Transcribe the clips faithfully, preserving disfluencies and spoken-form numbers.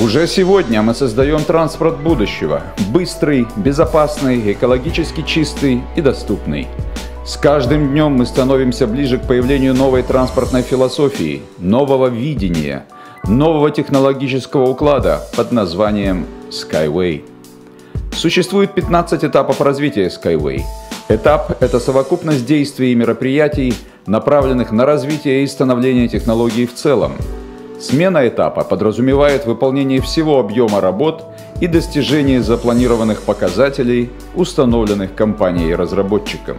Уже сегодня мы создаем транспорт будущего – быстрый, безопасный, экологически чистый и доступный. С каждым днем мы становимся ближе к появлению новой транспортной философии, нового видения, нового технологического уклада под названием Skyway. Существует пятнадцать этапов развития Skyway. Этап – это совокупность действий и мероприятий, направленных на развитие и становление технологий в целом. Смена этапа подразумевает выполнение всего объема работ и достижение запланированных показателей, установленных компанией-разработчиком.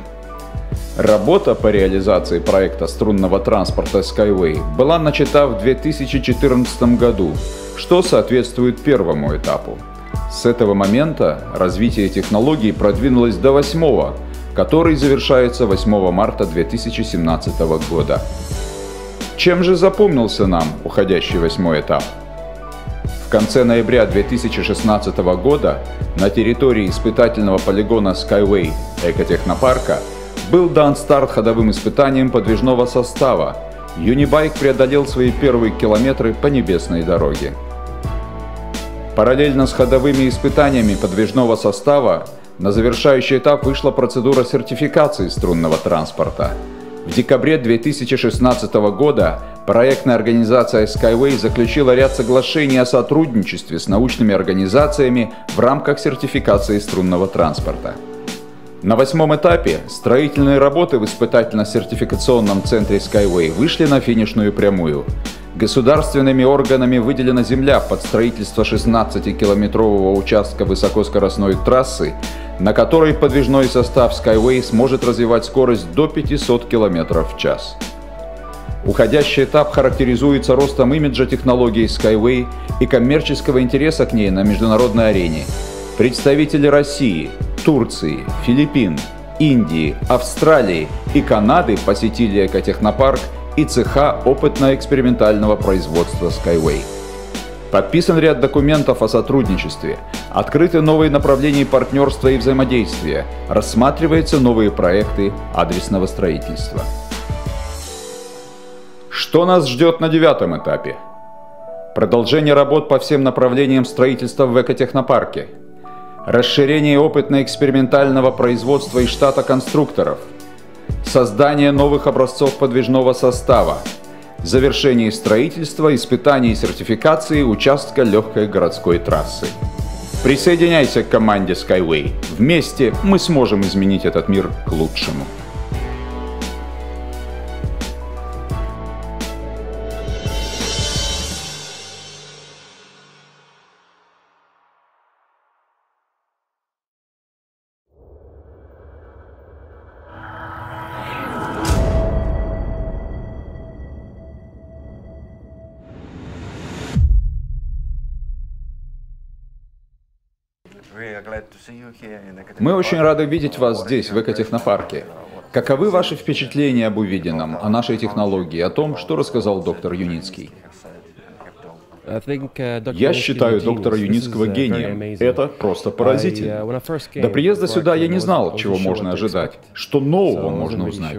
Работа по реализации проекта струнного транспорта Skyway была начата в две тысячи четырнадцатом году, что соответствует первому этапу. С этого момента развитие технологий продвинулось до восьмого, который завершается восьмого марта две тысячи семнадцатого года. Чем же запомнился нам уходящий восьмой этап? В конце ноября две тысячи шестнадцатого года на территории испытательного полигона Skyway Экотехнопарка был дан старт ходовым испытаниям подвижного состава. Юнибайк преодолел свои первые километры по небесной дороге. Параллельно с ходовыми испытаниями подвижного состава на завершающий этап вышла процедура сертификации струнного транспорта. В декабре две тысячи шестнадцатого года проектная организация Skyway заключила ряд соглашений о сотрудничестве с научными организациями в рамках сертификации струнного транспорта. На восьмом этапе строительные работы в испытательно-сертификационном центре Skyway вышли на финишную прямую. Государственными органами выделена земля под строительство шестнадцатикилометрового участка высокоскоростной трассы, на которой подвижной состав Skyway сможет развивать скорость до пятисот километров в час. Уходящий этап характеризуется ростом имиджа технологии Skyway и коммерческого интереса к ней на международной арене. Представители России, Турции, Филиппин, Индии, Австралии и Канады посетили экотехнопарк и цеха опытно-экспериментального производства Skyway. Подписан ряд документов о сотрудничестве, открыты новые направления партнерства и взаимодействия, рассматриваются новые проекты адресного строительства. Что нас ждет на девятом этапе? Продолжение работ по всем направлениям строительства в экотехнопарке, расширение опытно-экспериментального производства и штата конструкторов, создание новых образцов подвижного состава, завершение строительства, испытаний и сертификации участка легкой городской трассы. Присоединяйся к команде Skyway. Вместе мы сможем изменить этот мир к лучшему. Мы очень рады видеть вас здесь, в экотехнопарке. Каковы ваши впечатления об увиденном, о нашей технологии, о том, что рассказал доктор Юницкий? Я считаю доктора Юницкого гением. Это просто поразительно. До приезда сюда я не знал, чего можно ожидать, что нового можно узнать.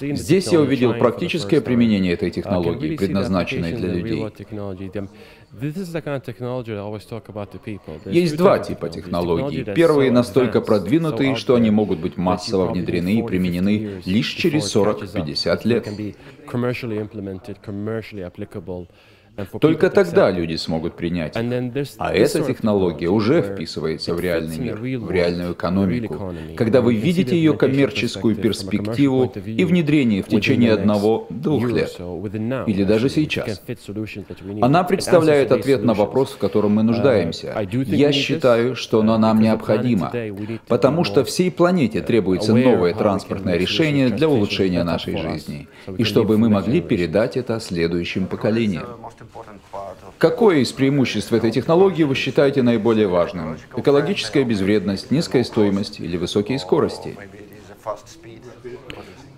Здесь я увидел практическое применение этой технологии, предназначенной для людей. Есть два типа технологий. Первые настолько продвинутые, что они могут быть массово внедрены и применены лишь через сорок-пятьдесят лет. Только тогда люди смогут принять их. А эта технология уже вписывается в реальный мир, в реальную экономику, когда вы видите ее коммерческую перспективу и внедрение в течение одного-двух лет, или даже сейчас. Она представляет ответ на вопрос, в котором мы нуждаемся. Я считаю, что она нам необходима, потому что всей планете требуется новое транспортное решение для улучшения нашей жизни, и чтобы мы могли передать это следующим поколениям. Какое из преимуществ этой технологии вы считаете наиболее важным? Экологическая безвредность, низкая стоимость или высокие скорости?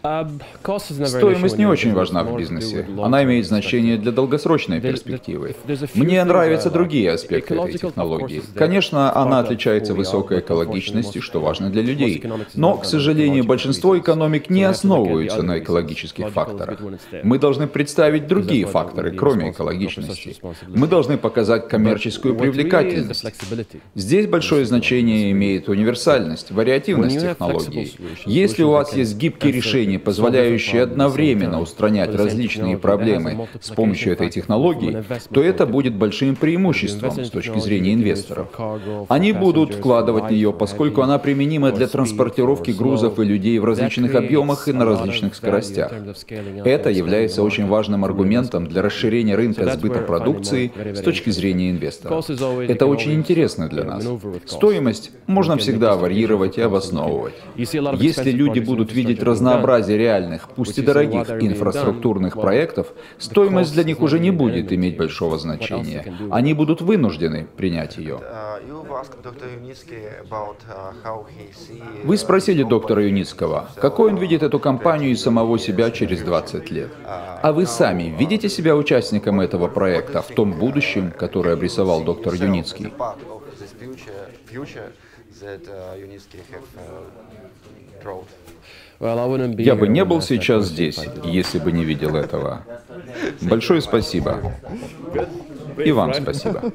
Стоимость не очень важна в бизнесе. Она имеет значение для долгосрочной перспективы. Мне нравятся другие аспекты этой технологии. Конечно, она отличается высокой экологичностью, что важно для людей. Но, к сожалению, большинство экономик не основываются на экологических факторах. Мы должны представить другие факторы, кроме экологичности. Мы должны показать коммерческую привлекательность. Здесь большое значение имеет универсальность, вариативность технологий. Если у вас есть гибкие решения, позволяющие одновременно устранять различные проблемы с помощью этой технологии, то это будет большим преимуществом с точки зрения инвесторов. Они будут вкладывать в нее, поскольку она применима для транспортировки грузов и людей в различных объемах и на различных скоростях. Это является очень важным аргументом для расширения рынка сбыта продукции с точки зрения инвесторов. Это очень интересно для нас. Стоимость можно всегда варьировать и обосновывать. Если люди будут видеть разнообразие реальных, пусть и дорогих инфраструктурных проектов, стоимость для них уже не будет иметь большого значения. Они будут вынуждены принять ее. Вы спросили доктора Юницкого, какой он видит эту компанию и самого себя через двадцать лет. А вы сами видите себя участником этого проекта в том будущем, которое обрисовал доктор Юницкий? Я бы не был сейчас здесь, если бы не видел этого. Большое спасибо. И вам спасибо.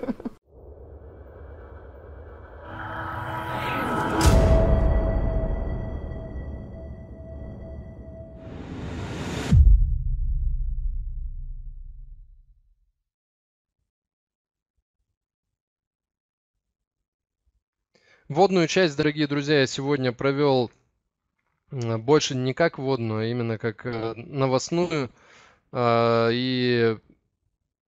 Вводную часть, дорогие друзья, я сегодня провел больше не как вводную, а именно как новостную. И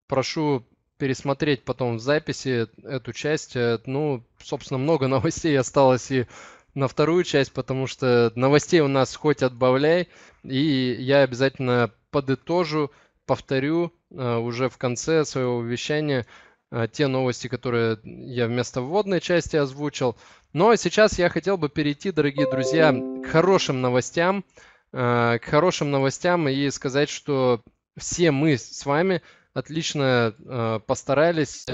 прошу пересмотреть потом в записи эту часть. Ну, собственно, много новостей осталось и на вторую часть, потому что новостей у нас хоть отбавляй. И я обязательно подытожу, повторю уже в конце своего вещания те новости, которые я вместо вводной части озвучил. Но сейчас я хотел бы перейти, дорогие друзья, к хорошим новостям, к хорошим новостям и сказать, что все мы с вами отлично постарались,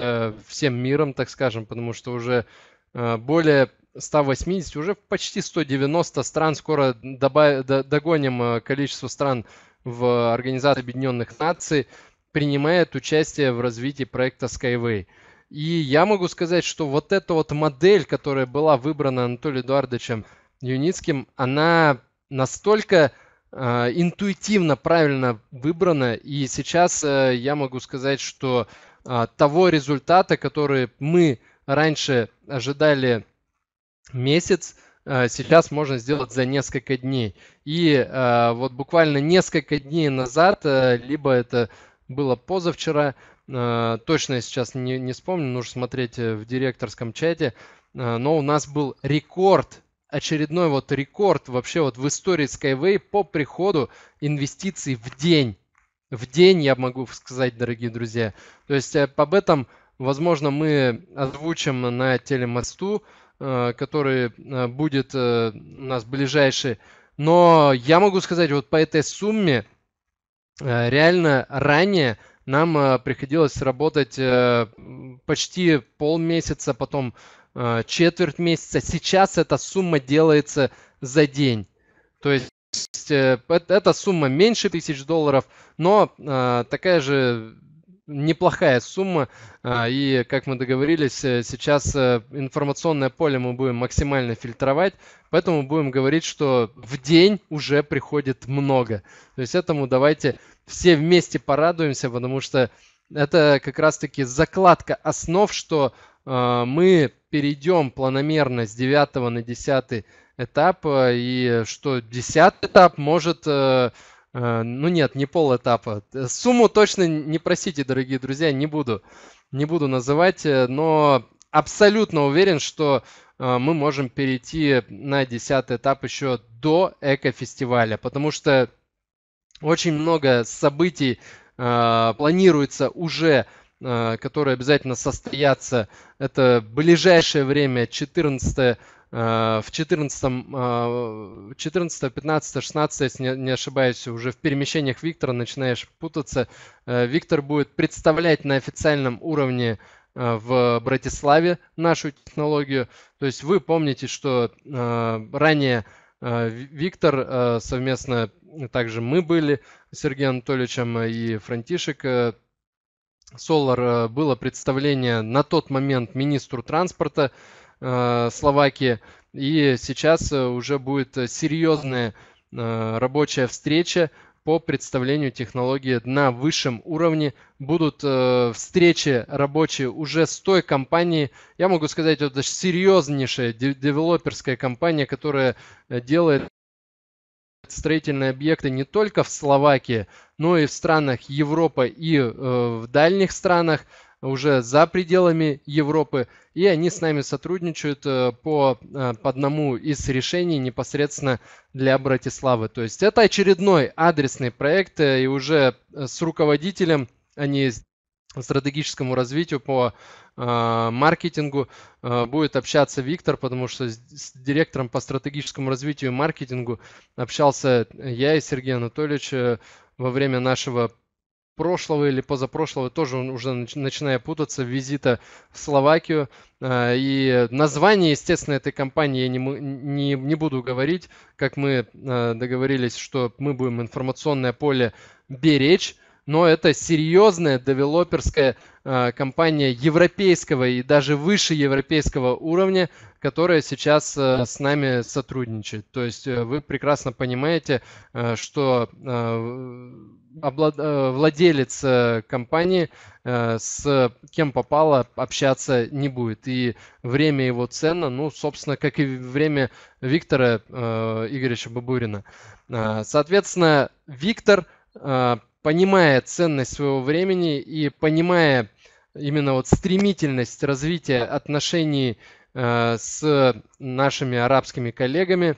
всем миром, так скажем, потому что уже более ста восьмидесяти, уже почти сто девяносто стран, скоро добав... догоним количество стран в Организации Объединенных Наций, принимает участие в развитии проекта Skyway. И я могу сказать, что вот эта вот модель, которая была выбрана Анатолием Эдуардовичем Юницким, она настолько э, интуитивно правильно выбрана. И сейчас э, я могу сказать, что э, того результата, который мы раньше ожидали месяц, э, сейчас можно сделать за несколько дней. И э, вот буквально несколько дней назад, э, либо это было позавчера, точно я сейчас не, не вспомню, нужно смотреть в директорском чате, но у нас был рекорд, очередной вот рекорд вообще вот в истории Skyway по приходу инвестиций в день. В день, я могу сказать, дорогие друзья. То есть об этом, возможно, мы озвучим на телемосту, который будет у нас ближайший. Но я могу сказать, вот по этой сумме, реально ранее нам приходилось работать почти полмесяца, потом четверть месяца. Сейчас эта сумма делается за день. То есть эта сумма меньше тысяч долларов, но такая же неплохая сумма. И, как мы договорились, сейчас информационное поле мы будем максимально фильтровать, поэтому будем говорить, что в день уже приходит много. То есть этому давайте все вместе порадуемся, потому что это как раз-таки закладка основ, что мы перейдем планомерно с девятого на десятый этап, и что десятый этап может... Ну нет, не пол этапа. Сумму точно не просите, дорогие друзья, не буду, не буду называть, но абсолютно уверен, что мы можем перейти на десятый этап еще до экофестиваля, потому что очень много событий планируется уже, которые обязательно состоятся. Это ближайшее время, четырнадцатое В четырнадцатом, четырнадцатом, пятнадцатом, шестнадцатом, если не ошибаюсь, уже в перемещениях Виктора начинаешь путаться. Виктор будет представлять на официальном уровне в Братиславе нашу технологию. То есть вы помните, что ранее Виктор, совместно также мы были с Сергеем Анатольевичем и Франтишек Солар, было представление на тот момент министру транспорта Словакии, и сейчас уже будет серьезная рабочая встреча по представлению технологии на высшем уровне. Будут встречи рабочие уже с той компанией, я могу сказать, это серьезнейшая девелоперская компания, которая делает строительные объекты не только в Словакии, но и в странах Европы и в дальних странах, уже за пределами Европы, и они с нами сотрудничают по, по одному из решений непосредственно для Братиславы. То есть это очередной адресный проект, и уже с руководителем, а не стратегическому развитию по э, маркетингу, э, будет общаться Виктор, потому что с, с директором по стратегическому развитию и маркетингу общался я и Сергей Анатольевич э, во время нашего прошлого или позапрошлого, тоже уже начиная путаться, визита в Словакию. И название, естественно, этой компании я не, не, не буду говорить, как мы договорились, что мы будем информационное поле беречь, но это серьезная девелоперская компания европейского и даже выше европейского уровня, которая сейчас с нами сотрудничает. То есть вы прекрасно понимаете, что владелец компании с кем попало общаться не будет. И время его ценно, ну, собственно, как и время Виктора Игоревича Бабурина. Соответственно, Виктор, понимая ценность своего времени и понимая именно вот стремительность развития отношений с нашими арабскими коллегами,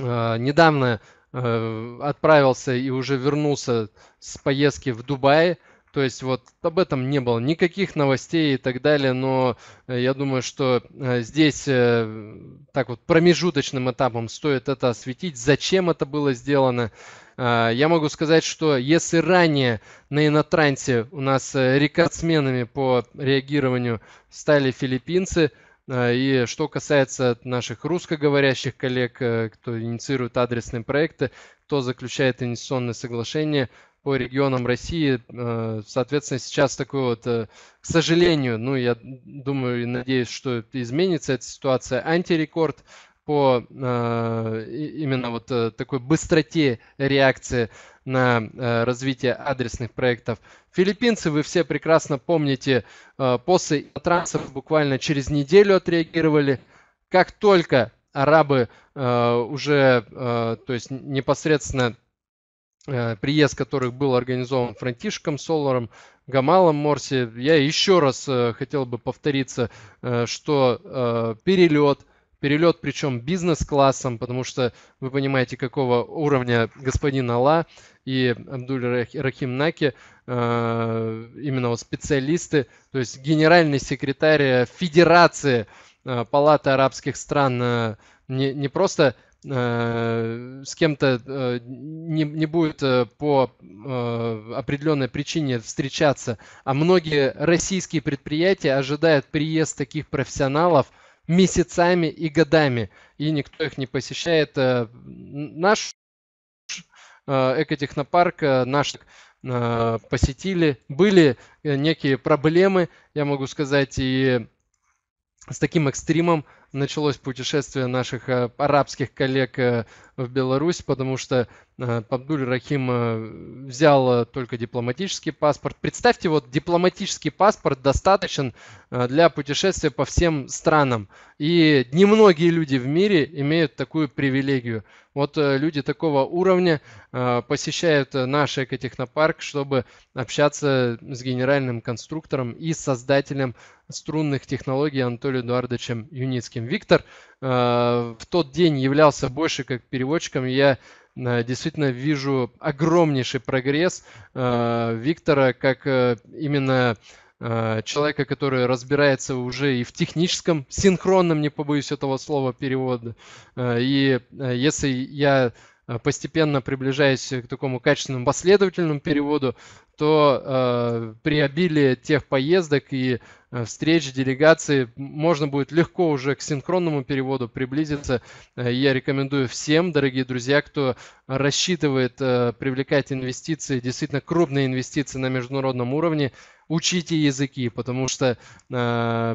недавно отправился и уже вернулся с поездки в Дубай. То есть вот об этом не было никаких новостей и так далее, но я думаю, что здесь так вот промежуточным этапом стоит это осветить, зачем это было сделано. Я могу сказать, что если ранее на Инотрансе у нас рекордсменами по реагированию стали филиппинцы, и что касается наших русскоговорящих коллег, кто инициирует адресные проекты, кто заключает инвестиционные соглашения по регионам России, соответственно, сейчас такой вот, к сожалению, ну, я думаю и надеюсь, что изменится эта ситуация, антирекорд по именно вот такой быстроте реакции на развитие адресных проектов. Филиппинцы, вы все прекрасно помните, после трансов буквально через неделю отреагировали. Как только арабы уже, то есть непосредственно приезд которых был организован Франтишком Соларом, Гамалом Морси, я еще раз хотел бы повториться, что перелет, перелет причем бизнес-классом, потому что вы понимаете, какого уровня господин Алла и Абдуль-Рахим Наки, именно вот специалисты, то есть генеральный секретарь Федерации Палаты арабских стран, не, не просто с кем-то не, не будет по определенной причине встречаться, а многие российские предприятия ожидают приезд таких профессионалов месяцами и годами, и никто их не посещает. Наш экотехнопарк, наш посетили, были некие проблемы, я могу сказать, и с таким экстримом началось путешествие наших арабских коллег в Беларусь, потому что Абдуль-Рахим взял только дипломатический паспорт. Представьте, вот дипломатический паспорт достаточен для путешествия по всем странам. И немногие люди в мире имеют такую привилегию. Вот люди такого уровня посещают наш экотехнопарк, чтобы общаться с генеральным конструктором и создателем струнных технологий Анатолием Эдуардовичем Юницким. Виктор в тот день являлся больше как переводчиком. Я действительно вижу огромнейший прогресс Виктора как именно человека, который разбирается уже и в техническом, синхронном, не побоюсь этого слова, перевода. И если я постепенно приближаясь к такому качественному последовательному переводу, то э, при обилии тех поездок и встреч, делегаций можно будет легко уже к синхронному переводу приблизиться. Я рекомендую всем, дорогие друзья, кто рассчитывает э, привлекать инвестиции, действительно крупные инвестиции на международном уровне, учите языки, потому что э,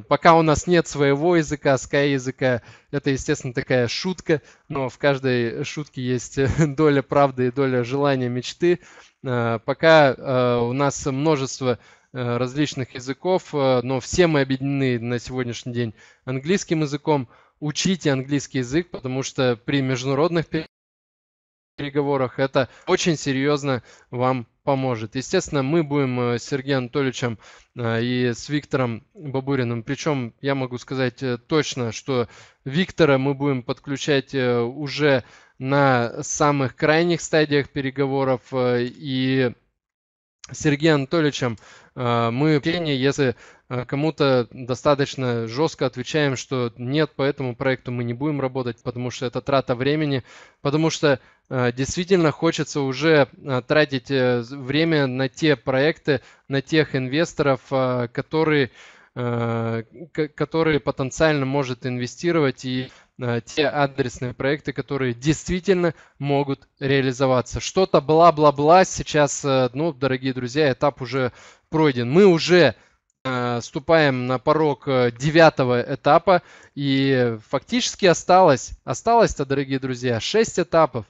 пока у нас нет своего языка, Sky языка, это, естественно, такая шутка, но в каждой шутке есть доля правды и доля желания, мечты. Э, пока э, у нас множество э, различных языков, э, но все мы объединены на сегодняшний день английским языком. Учите английский язык, потому что при международных переговорах это очень серьезно вам поможет. Естественно, мы будем с Сергеем Анатольевичем и с Виктором Бабуриным, причем я могу сказать точно, что Виктора мы будем подключать уже на самых крайних стадиях переговоров, и Сергеем Анатольевичем мы, если кому-то достаточно жестко отвечаем, что нет, по этому проекту мы не будем работать, потому что это трата времени, потому что действительно хочется уже тратить время на те проекты, на тех инвесторов, которые, которые потенциально может инвестировать, и те адресные проекты, которые действительно могут реализоваться. Что-то бла-бла-бла сейчас, ну, дорогие друзья, этап уже пройден. Мы уже ступаем на порог девятого этапа, и фактически осталось, осталось-то, дорогие друзья, шесть этапов.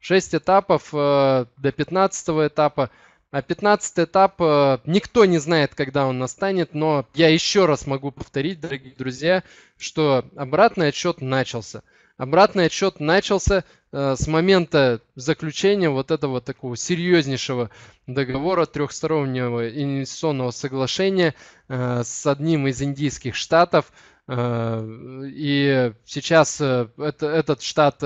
шесть этапов до пятнадцатого этапа. А пятнадцатый этап никто не знает, когда он настанет, но я еще раз могу повторить, дорогие друзья, что обратный отсчет начался. Обратный отсчет начался с момента заключения вот этого такого серьезнейшего договора трехстороннего инвестиционного соглашения с одним из индийских штатов. И сейчас этот штат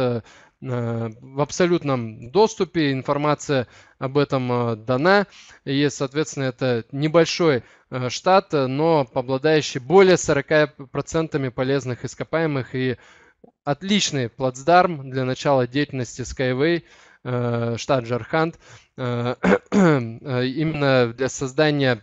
в абсолютном доступе, информация об этом дана, и, соответственно, это небольшой штат, но обладающий более сорока процентов полезных ископаемых и отличный плацдарм для начала деятельности Skyway, штат Джаркханд, именно для создания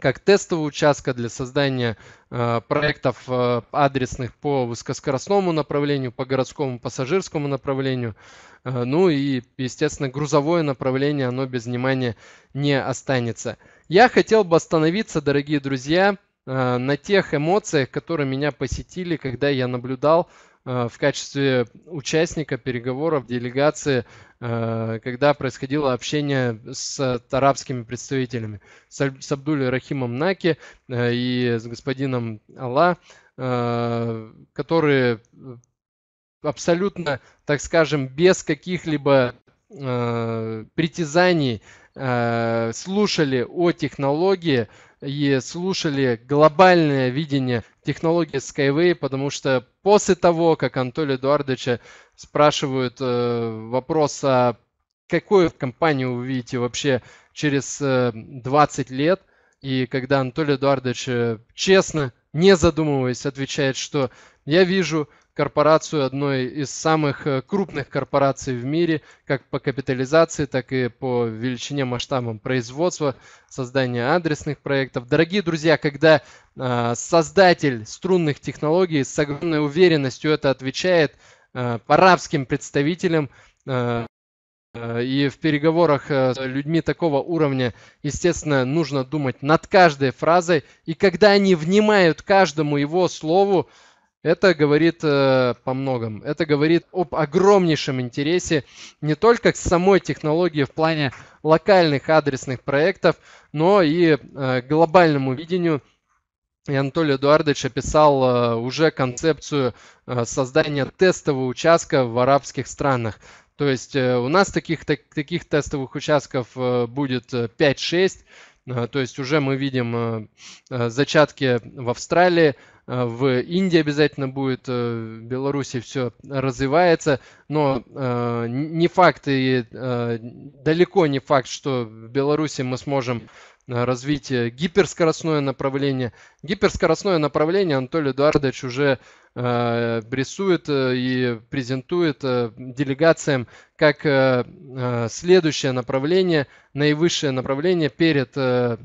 как тестового участка, для создания э, проектов э, адресных по высокоскоростному направлению, по городскому пассажирскому направлению. Э, ну и, естественно, грузовое направление, оно без внимания не останется. Я хотел бы остановиться, дорогие друзья, э, на тех эмоциях, которые меня посетили, когда я наблюдал э, в качестве участника переговоров, делегации, когда происходило общение с арабскими представителями, с Абдуль-Рахимом Наки и с господином Алла, которые абсолютно, так скажем, без каких-либо притязаний слушали о технологии и слушали глобальное видение технологии Skyway, потому что после того, как Анатолия Эдуардовича спрашивают э, вопрос, а какую компанию вы видите вообще через э, двадцать лет, и когда Анатолий Эдуардович э, честно, не задумываясь, отвечает, что я вижу корпорацию одной из самых крупных корпораций в мире, как по капитализации, так и по величине, масштабам производства, создания адресных проектов. Дорогие друзья, когда э, создатель струнных технологий с огромной уверенностью это отвечает э, арабским представителям, э, и в переговорах с людьми такого уровня, естественно, нужно думать над каждой фразой. И когда они внимают каждому его слову, это говорит э, по многом. Это говорит об огромнейшем интересе не только к самой технологии в плане локальных адресных проектов, но и э, глобальному видению. И Анатолий Эдуардович описал э, уже концепцию э, создания тестового участка в арабских странах. То есть у нас таких, так, таких тестовых участков будет пять-шесть. То есть уже мы видим зачатки в Австралии, в Индии обязательно будет, в Беларуси все развивается. Но не факт и далеко не факт, что в Беларуси мы сможем развитие, гиперскоростное направление. Гиперскоростное направление Анатолий Эдуардович уже э, рисует и презентует э, делегациям как э, следующее направление, наивысшее направление перед э,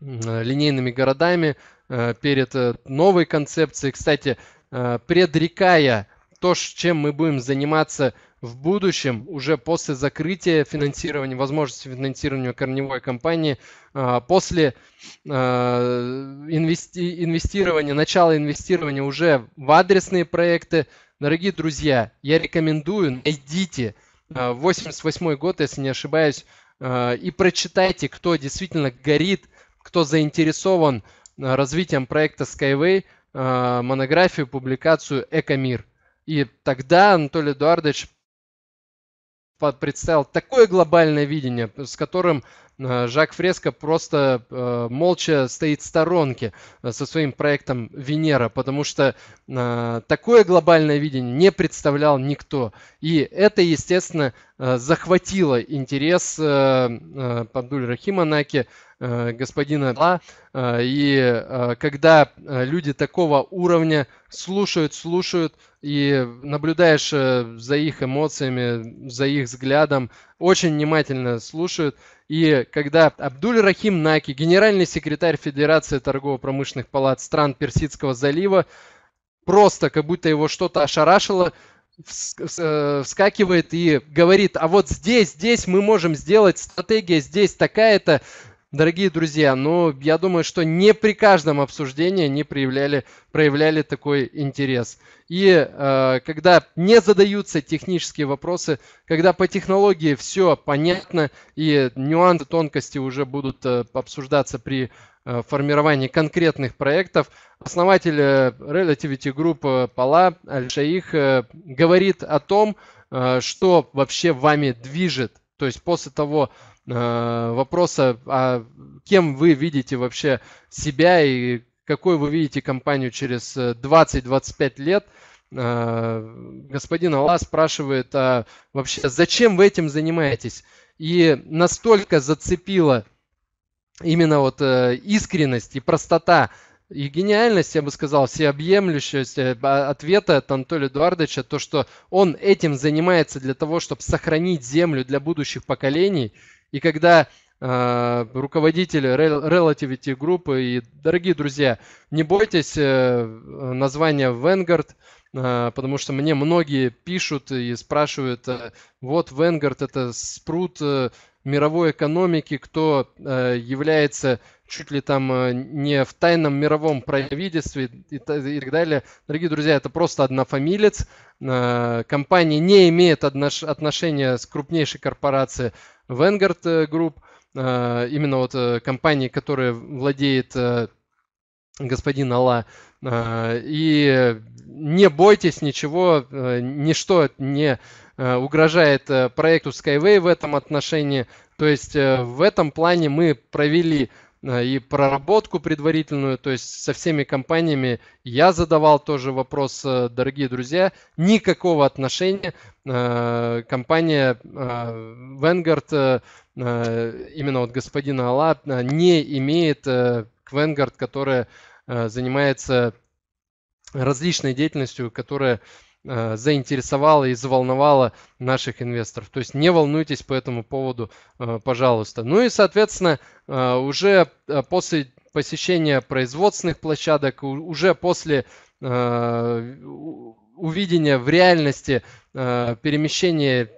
линейными городами, э, перед э, новой концепцией. Кстати, э, предрекая то, чем мы будем заниматься в будущем, уже после закрытия финансирования, возможности финансирования корневой компании, после инвести, инвестирования, начала инвестирования уже в адресные проекты. Дорогие друзья, я рекомендую, найдите восемьдесят восьмой год, если не ошибаюсь, и прочитайте, кто действительно горит, кто заинтересован развитием проекта Skyway, монографию, публикацию «Экомир». И тогда Анатолий Эдуардович представил такое глобальное видение, с которым Жак Фреско просто молча стоит в сторонке со своим проектом «Венера», потому что такое глобальное видение не представлял никто. И это, естественно, захватило интерес Абдуль-Рахима Наки, господина Алла. И когда люди такого уровня слушают, слушают, и наблюдаешь за их эмоциями, за их взглядом, очень внимательно слушают. И когда Абдуль-Рахим Наки, генеральный секретарь Федерации торгово-промышленных палат стран Персидского залива, просто как будто его что-то ошарашило, вскакивает и говорит: а вот здесь, здесь мы можем сделать, стратегия здесь такая-то. Дорогие друзья, но я думаю, что не при каждом обсуждении они проявляли, проявляли такой интерес. И э, когда не задаются технические вопросы, когда по технологии все понятно, и нюансы, тонкости уже будут э, обсуждаться при э, формировании конкретных проектов, основатель э, Relativity Group э, Пала Аль-Шаих э, говорит о том, э, что вообще вами движет. То есть после того вопроса, а кем вы видите вообще себя и какой вы видите компанию через двадцать-двадцать пять лет, господин Алла спрашивает: а вообще зачем вы этим занимаетесь? И настолько зацепила именно вот искренность и простота, и гениальность, я бы сказал, всеобъемлющесть ответа от Анатолия Эдуардовича, то, что он этим занимается для того, чтобы сохранить землю для будущих поколений. И когда э, руководитель Relativity Group, и, дорогие друзья, не бойтесь э, названия Vanguard, э, потому что мне многие пишут и спрашивают: э, вот Vanguard — это спрут э, мировой экономики, кто э, является чуть ли там э, не в тайном мировом правительстве и, и, и так далее. Дорогие друзья, это просто однофамилец. Э, компания не имеет отнош отношения с крупнейшей корпорацией Vanguard Group, именно вот компании, которая владеет господин Алла. И не бойтесь ничего, ничто не угрожает проекту Skyway в этом отношении. То есть в этом плане мы провели и проработку предварительную, то есть со всеми компаниями. Я задавал тоже вопрос, дорогие друзья, никакого отношения компания Vanguard, именно вот господина Алла, не имеет к Vanguard, которая занимается различной деятельностью, которая заинтересовала и заволновала наших инвесторов. То есть не волнуйтесь по этому поводу, пожалуйста. Ну и, соответственно, уже после посещения производственных площадок, уже после увидения в реальности перемещения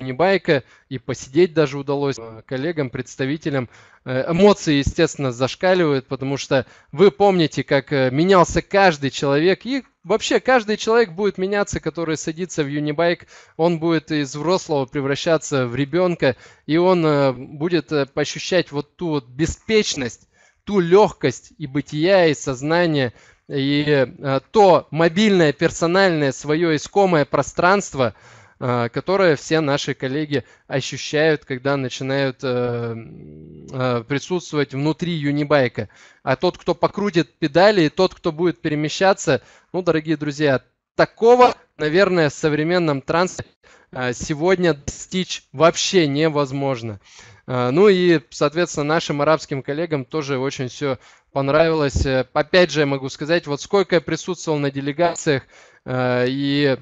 Юнибайка, и посидеть даже удалось коллегам, представителям, эмоции, естественно, зашкаливают, потому что вы помните, как менялся каждый человек, и вообще каждый человек будет меняться, который садится в Юнибайк, он будет из взрослого превращаться в ребенка, и он будет ощущать вот ту вот беспечность, ту легкость и бытия, и сознания, и то мобильное, персональное, свое искомое пространство, которое все наши коллеги ощущают, когда начинают присутствовать внутри Юнибайка. А тот, кто покрутит педали, и тот, кто будет перемещаться, ну, дорогие друзья, такого, наверное, в современном транспорте сегодня достичь вообще невозможно. Ну и, соответственно, нашим арабским коллегам тоже очень все понравилось. Опять же, я могу сказать, вот сколько я присутствовал на делегациях и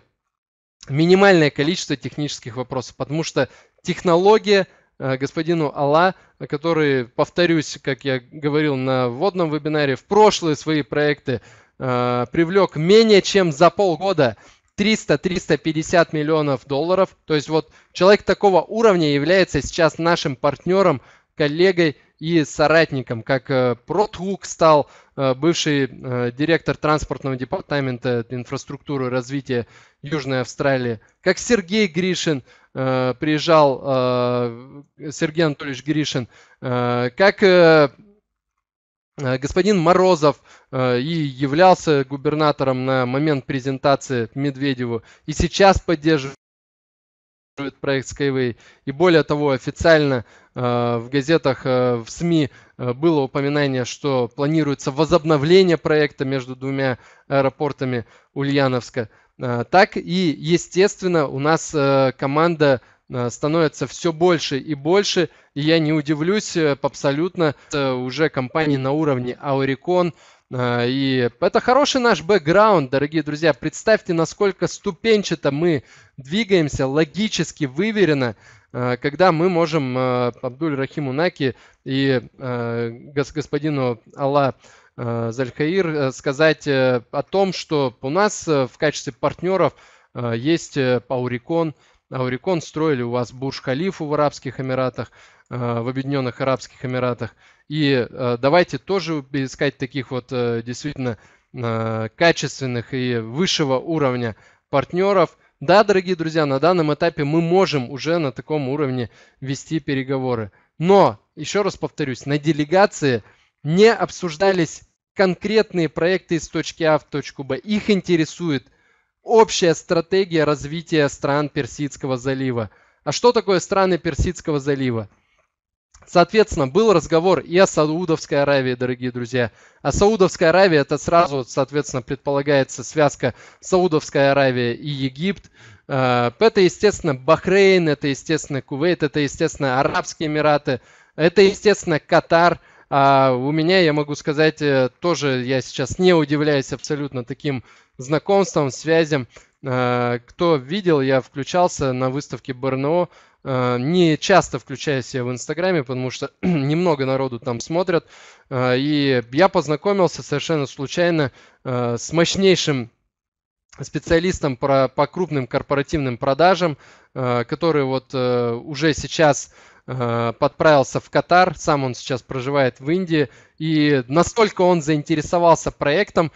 минимальное количество технических вопросов, потому что технология господину Алла, который, повторюсь, как я говорил на вводном вебинаре, в прошлые свои проекты привлек менее чем за полгода триста — триста пятьдесят миллионов долларов. То есть вот человек такого уровня является сейчас нашим партнером, коллегой и соратником, как Протук стал, бывший директор транспортного департамента инфраструктуры и развития Южной Австралии, как Сергей Гришин приезжал, Сергей Анатольевич Гришин, как господин Морозов и являлся губернатором на момент презентации Медведеву и сейчас поддерживает проект Skyway. И более того, официально в газетах, в СМИ было упоминание, что планируется возобновление проекта между двумя аэропортами Ульяновска. Так и, естественно, у нас команда становится все больше и больше. И я не удивлюсь, абсолютно уже компании на уровне Aurecon. И это хороший наш бэкграунд, дорогие друзья. Представьте, насколько ступенчато мы двигаемся, логически выверенно, когда мы можем Абдуль-Рахиму Наки и господину Алла Аль-Шаих сказать о том, что у нас в качестве партнеров есть Aurecon. Aurecon строили у вас Бурж-Халифу в Арабских Эмиратах, в Объединенных Арабских Эмиратах. И давайте тоже искать таких вот действительно качественных и высшего уровня партнеров. Да, дорогие друзья, на данном этапе мы можем уже на таком уровне вести переговоры. Но, еще раз повторюсь, на делегации не обсуждались конкретные проекты из точки А в точку Б. Их интересует общая стратегия развития стран Персидского залива. А что такое страны Персидского залива? Соответственно, был разговор и о Саудовской Аравии, дорогие друзья. А Саудовская Аравия, это сразу, соответственно, предполагается связка Саудовская Аравия и Египет. Это, естественно, Бахрейн, это, естественно, Кувейт, это, естественно, Арабские Эмираты, это, естественно, Катар. А у меня, я могу сказать, тоже я сейчас не удивляюсь абсолютно таким знакомствам, связям. Кто видел, я включался на выставке Борнео. Не часто включаюсь я в Инстаграме, потому что немного народу там смотрят. И я познакомился совершенно случайно с мощнейшим специалистом по крупным корпоративным продажам, который вот уже сейчас подправился в Катар, сам он сейчас проживает в Индии, и настолько он заинтересовался проектом,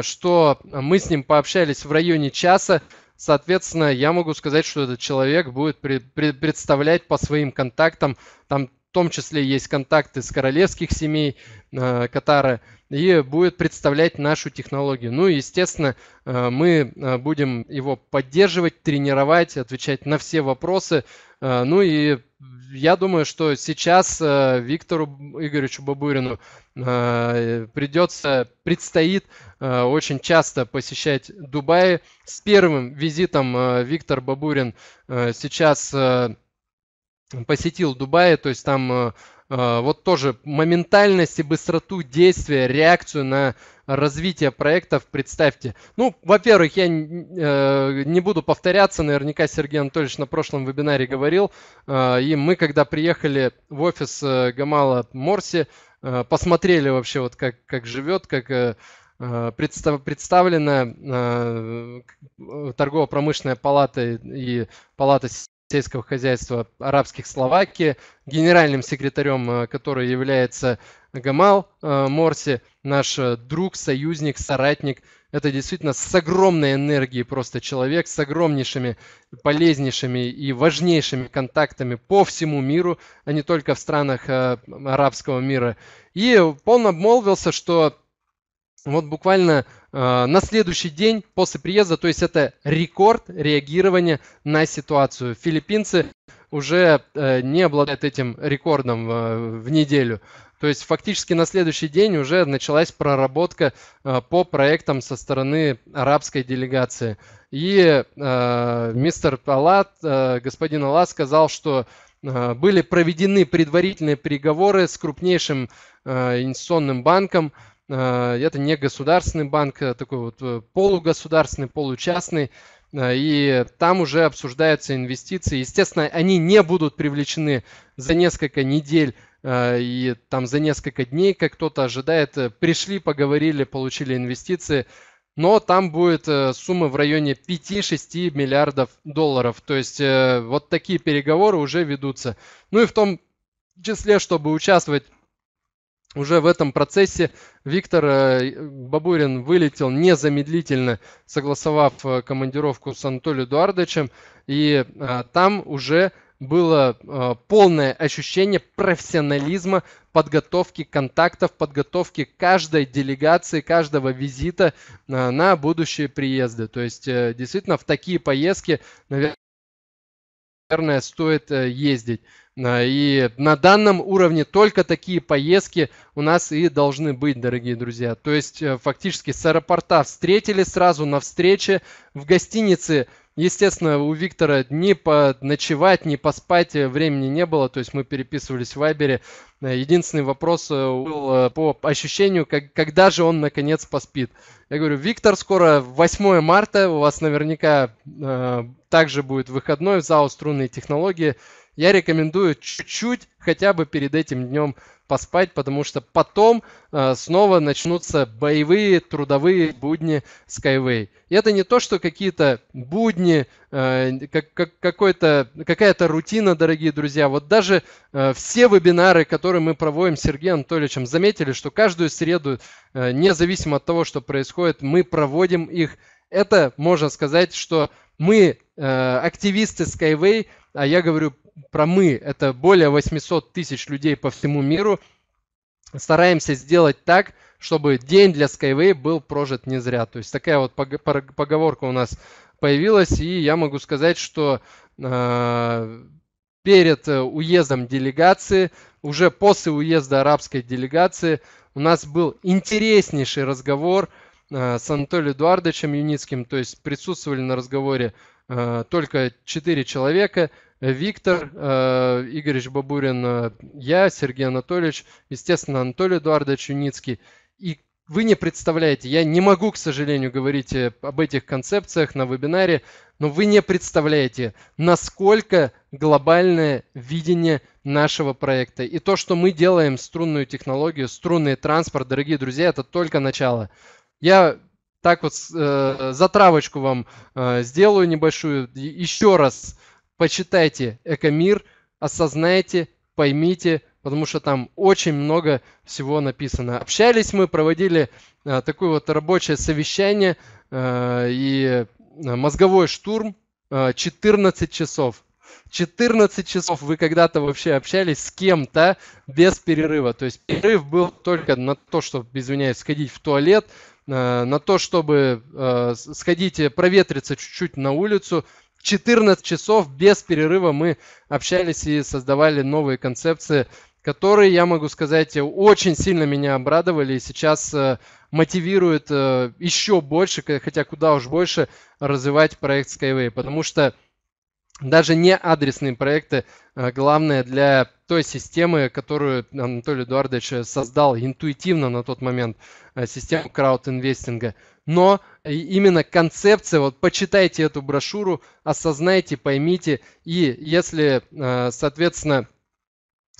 что мы с ним пообщались в районе часа. Соответственно, я могу сказать, что этот человек будет представлять по своим контактам, там в том числе есть контакты с королевских семей Катара, и будет представлять нашу технологию. Ну и, естественно, мы будем его поддерживать, тренировать, отвечать на все вопросы. Ну и я думаю, что сейчас Виктору Игоревичу Бабурину придется, предстоит очень часто посещать Дубай. С первым визитом Виктор Бабурин сейчас посетил Дубай, то есть там вот тоже моментальность и быстроту действия, реакцию на развитие проектов, представьте. Ну, во-первых, я не буду повторяться, наверняка Сергей Анатольевич на прошлом вебинаре говорил, и мы, когда приехали в офис Гамала Морси, посмотрели вообще, вот как, как живет, как представлена торгово-промышленная палата и палата сельского хозяйства арабских Словакии, генеральным секретарем который является Гамал Морси, наш друг, союзник, соратник. Это действительно с огромной энергией просто человек, с огромнейшими, полезнейшими и важнейшими контактами по всему миру, а не только в странах арабского мира. И он обмолвился, что вот буквально э, на следующий день после приезда, то есть это рекорд реагирования на ситуацию. Филиппинцы уже э, не обладают этим рекордом э, в неделю. То есть фактически на следующий день уже началась проработка э, по проектам со стороны арабской делегации. И э, мистер Алат, э, господин Алат сказал, что Были проведены предварительные переговоры с крупнейшим инвестиционным банком. Это не государственный банк, а такой вот полугосударственный, получастный. И там уже обсуждаются инвестиции. Естественно, они не будут привлечены за несколько недель и там за несколько дней, как кто-то ожидает. Пришли, поговорили, получили инвестиции. Но там будет сумма в районе пяти-шести миллиардов долларов. То есть вот такие переговоры уже ведутся. Ну и в том числе, чтобы участвовать уже в этом процессе, Виктор Бабурин вылетел незамедлительно, согласовав командировку с Анатолием Эдуардовичем. И там уже было полное ощущение профессионализма, подготовки контактов, подготовки каждой делегации, каждого визита на будущие приезды. То есть действительно в такие поездки, наверное, стоит ездить. И на данном уровне только такие поездки у нас и должны быть, дорогие друзья. То есть фактически с аэропорта встретили сразу на встрече в гостинице. Естественно, у Виктора ни поночевать, ни поспать времени не было. То есть мы переписывались в Вайбере. Единственный вопрос был по ощущению, как, когда же он наконец поспит. Я говорю, Виктор, скоро восьмое марта, у вас наверняка э, также будет выходной в ЗАО «Струнные технологии». Я рекомендую чуть-чуть хотя бы перед этим днем поспать, потому что потом э, снова начнутся боевые трудовые будни Skyway. И это не то, что какие-то будни, э, как, как, какая-то рутина, дорогие друзья. Вот даже э, все вебинары, которые мы проводим с Сергеем Анатольевичем, заметили, что каждую среду, э, независимо от того, что происходит, мы проводим их. Это можно сказать, что мы, э, активисты Skyway, а я говорю про мы, это более восьмисот тысяч людей по всему миру, стараемся сделать так, чтобы день для Skyway был прожит не зря. То есть такая вот поговорка у нас появилась, и я могу сказать, что э, перед уездом делегации, уже после уезда арабской делегации, у нас был интереснейший разговор э, с Анатолием Эдуардовичем Юницким. То есть присутствовали на разговоре э, только четыре человека. Виктор э, Игоревич Бабурин, э, я, Сергей Анатольевич, естественно, Анатолий Эдуардович Юницкий. И вы не представляете, я не могу, к сожалению, говорить об этих концепциях на вебинаре, но вы не представляете, насколько глобальное видение нашего проекта. И то, что мы делаем струнную технологию, струнный транспорт, дорогие друзья, это только начало. Я... Так вот, э, затравочку вам э, сделаю небольшую. Еще раз почитайте «Экомир», осознайте, поймите, потому что там очень много всего написано. Общались мы, проводили э, такое вот рабочее совещание э, и мозговой штурм э, четырнадцать часов. четырнадцать часов вы когда-то вообще общались с кем-то без перерыва. То есть перерыв был только на то, чтобы, извиняюсь, сходить в туалет, на то, чтобы э, сходить проветриться чуть-чуть на улицу. четырнадцать часов без перерыва мы общались и создавали новые концепции, которые, я могу сказать, очень сильно меня обрадовали и сейчас э, мотивируют э, еще больше, хотя куда уж больше, развивать проект Skyway, потому что даже не адресные проекты, а главное для той системы, которую Анатолий Эдуардович создал интуитивно на тот момент, систему краудинвестинга. Но именно концепция, вот почитайте эту брошюру, осознайте, поймите, и если, соответственно,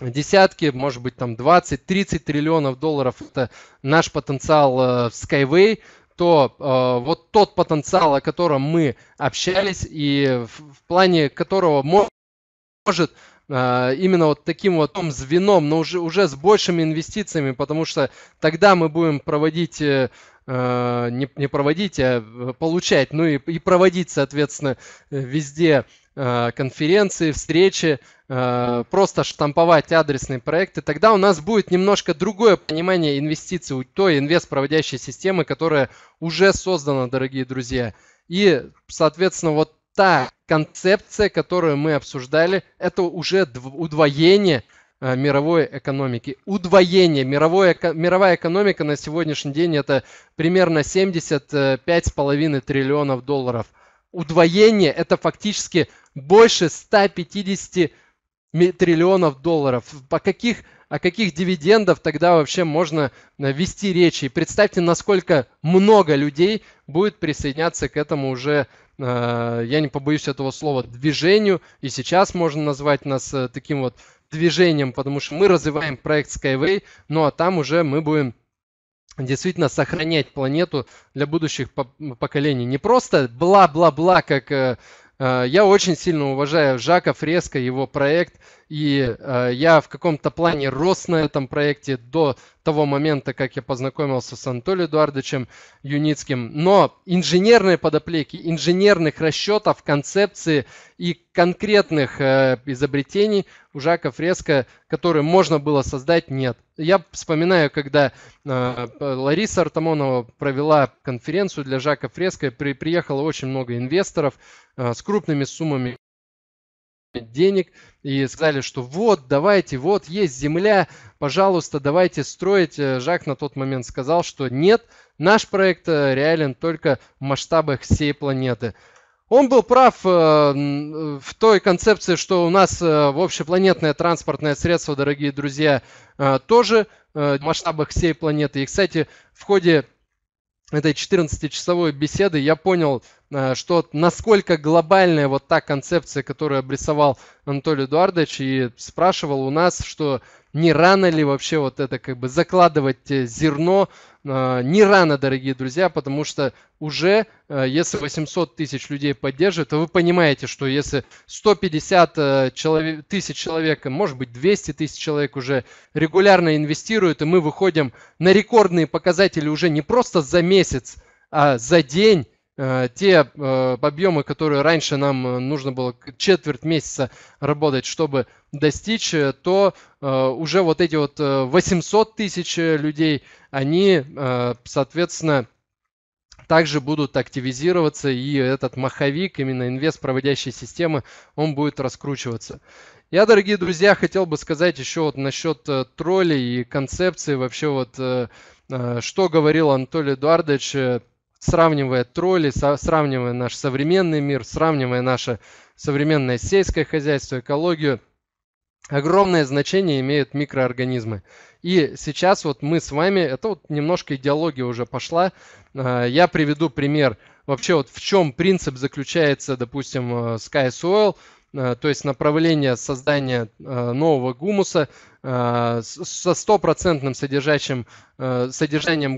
десятки, может быть, там двадцать-тридцать триллионов долларов – это наш потенциал в Skyway, то э, вот тот потенциал, о котором мы общались и в, в плане которого может э, именно вот таким вот звеном, но уже, уже с большими инвестициями, потому что тогда мы будем проводить, э, не, не проводить, а получать, ну и, и проводить, соответственно, везде э, конференции, встречи, э, просто штамповать адресные проекты. Тогда у нас будет немножко другое понимание инвестиций у той инвест-проводящей системы, которая уже создана, дорогие друзья. И, соответственно, вот та концепция, которую мы обсуждали, это уже удвоение мировой экономики. Удвоение. Мировой, мировая экономика на сегодняшний день это примерно семьдесят пять с половиной триллионов долларов. Удвоение это фактически больше ста пятидесяти триллионов долларов. По каких, о каких дивидендах тогда вообще можно вести речь? И представьте, насколько много людей будет присоединяться к этому уже, э, я не побоюсь этого слова, движению. И сейчас можно назвать нас таким вот движением, потому что мы развиваем проект Skyway, ну а там уже мы будем действительно сохранять планету для будущих поколений. Не просто бла-бла-бла, как... Э, я очень сильно уважаю Жака Фреско, его проект, и я в каком-то плане рос на этом проекте до того момента, как я познакомился с Анатолием Эдуардовичем Юницким. Но инженерные подоплеки, инженерных расчетов, концепции и конкретных изобретений у Жака Фреско, которые можно было создать, нет. Я вспоминаю, когда Лариса Артамонова провела конференцию для Жака Фреско, при, приехало очень много инвесторов с крупными суммами денег и сказали, что вот, давайте, вот есть земля, пожалуйста, давайте строить. Жак на тот момент сказал, что нет, наш проект реален только в масштабах всей планеты. Он был прав в той концепции, что у нас общепланетное транспортное средство, дорогие друзья, тоже в масштабах всей планеты. И, кстати, в ходе этой четырнадцатичасовой беседы я понял, что насколько глобальная вот та концепция, которую обрисовал Анатолий Эдуардович, и спрашивал у нас, что не рано ли вообще вот это как бы закладывать зерно. Не рано, дорогие друзья, потому что уже если восемьсот тысяч людей поддерживают, то вы понимаете, что если сто пятьдесят тысяч человек, может быть двести тысяч человек уже регулярно инвестируют, и мы выходим на рекордные показатели уже не просто за месяц, а за день. Те объемы, которые раньше нам нужно было четверть месяца работать, чтобы достичь, то уже вот эти вот восемьсот тысяч людей, они, соответственно, также будут активизироваться, и этот маховик, именно инвест проводящей системы, он будет раскручиваться. Я, дорогие друзья, хотел бы сказать еще вот насчет троллей и концепции, вообще вот, что говорил Анатолий Эдуардович, сравнивая тролли, сравнивая наш современный мир, сравнивая наше современное сельское хозяйство, экологию, огромное значение имеют микроорганизмы. И сейчас вот мы с вами, это вот немножко идеология уже пошла, я приведу пример, вообще вот в чем принцип заключается, допустим, Sky Soil, то есть направление создания нового гумуса со стопроцентным содержанием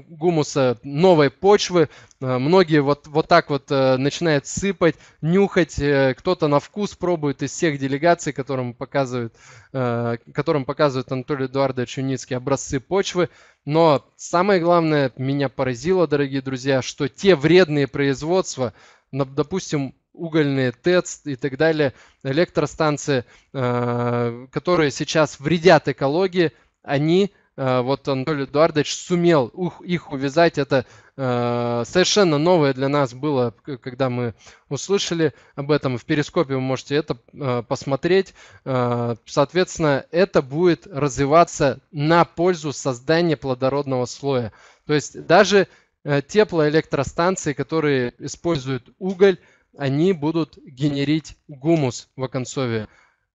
гумуса новой почвы. Многие вот, вот так вот начинают сыпать, нюхать, кто-то на вкус пробует из всех делегаций, которым показывает, которым показывает Анатолий Эдуардович Юницкий образцы почвы. Но самое главное, меня поразило, дорогие друзья, что те вредные производства, допустим, угольные ТЭЦ и так далее, электростанции, которые сейчас вредят экологии, они, вот Анатолий Эдуардович сумел их увязать. Это совершенно новое для нас было, когда мы услышали об этом. В перископе вы можете это посмотреть. Соответственно, это будет развиваться на пользу создания плодородного слоя. То есть даже теплоэлектростанции, которые используют уголь, они будут генерить гумус в оконцове.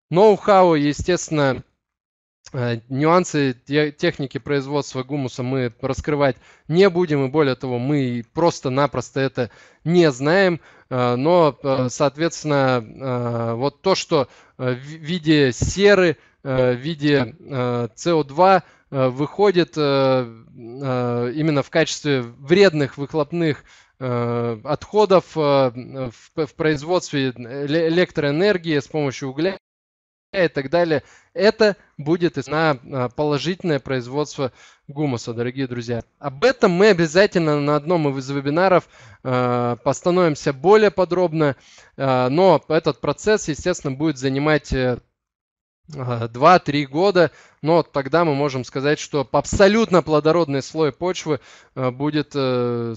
Ноу-хау, естественно, нюансы техники производства гумуса мы раскрывать не будем, и более того, мы просто-напросто это не знаем. Но, соответственно, вот то, что в виде серы, в виде си о два выходит именно в качестве вредных выхлопных отходов в производстве электроэнергии с помощью угля и так далее, это будет на положительное производство гумуса, дорогие друзья. Об этом мы обязательно на одном из вебинаров постановимся более подробно, но этот процесс, естественно, будет занимать два-три года, но тогда мы можем сказать, что абсолютно плодородный слой почвы будет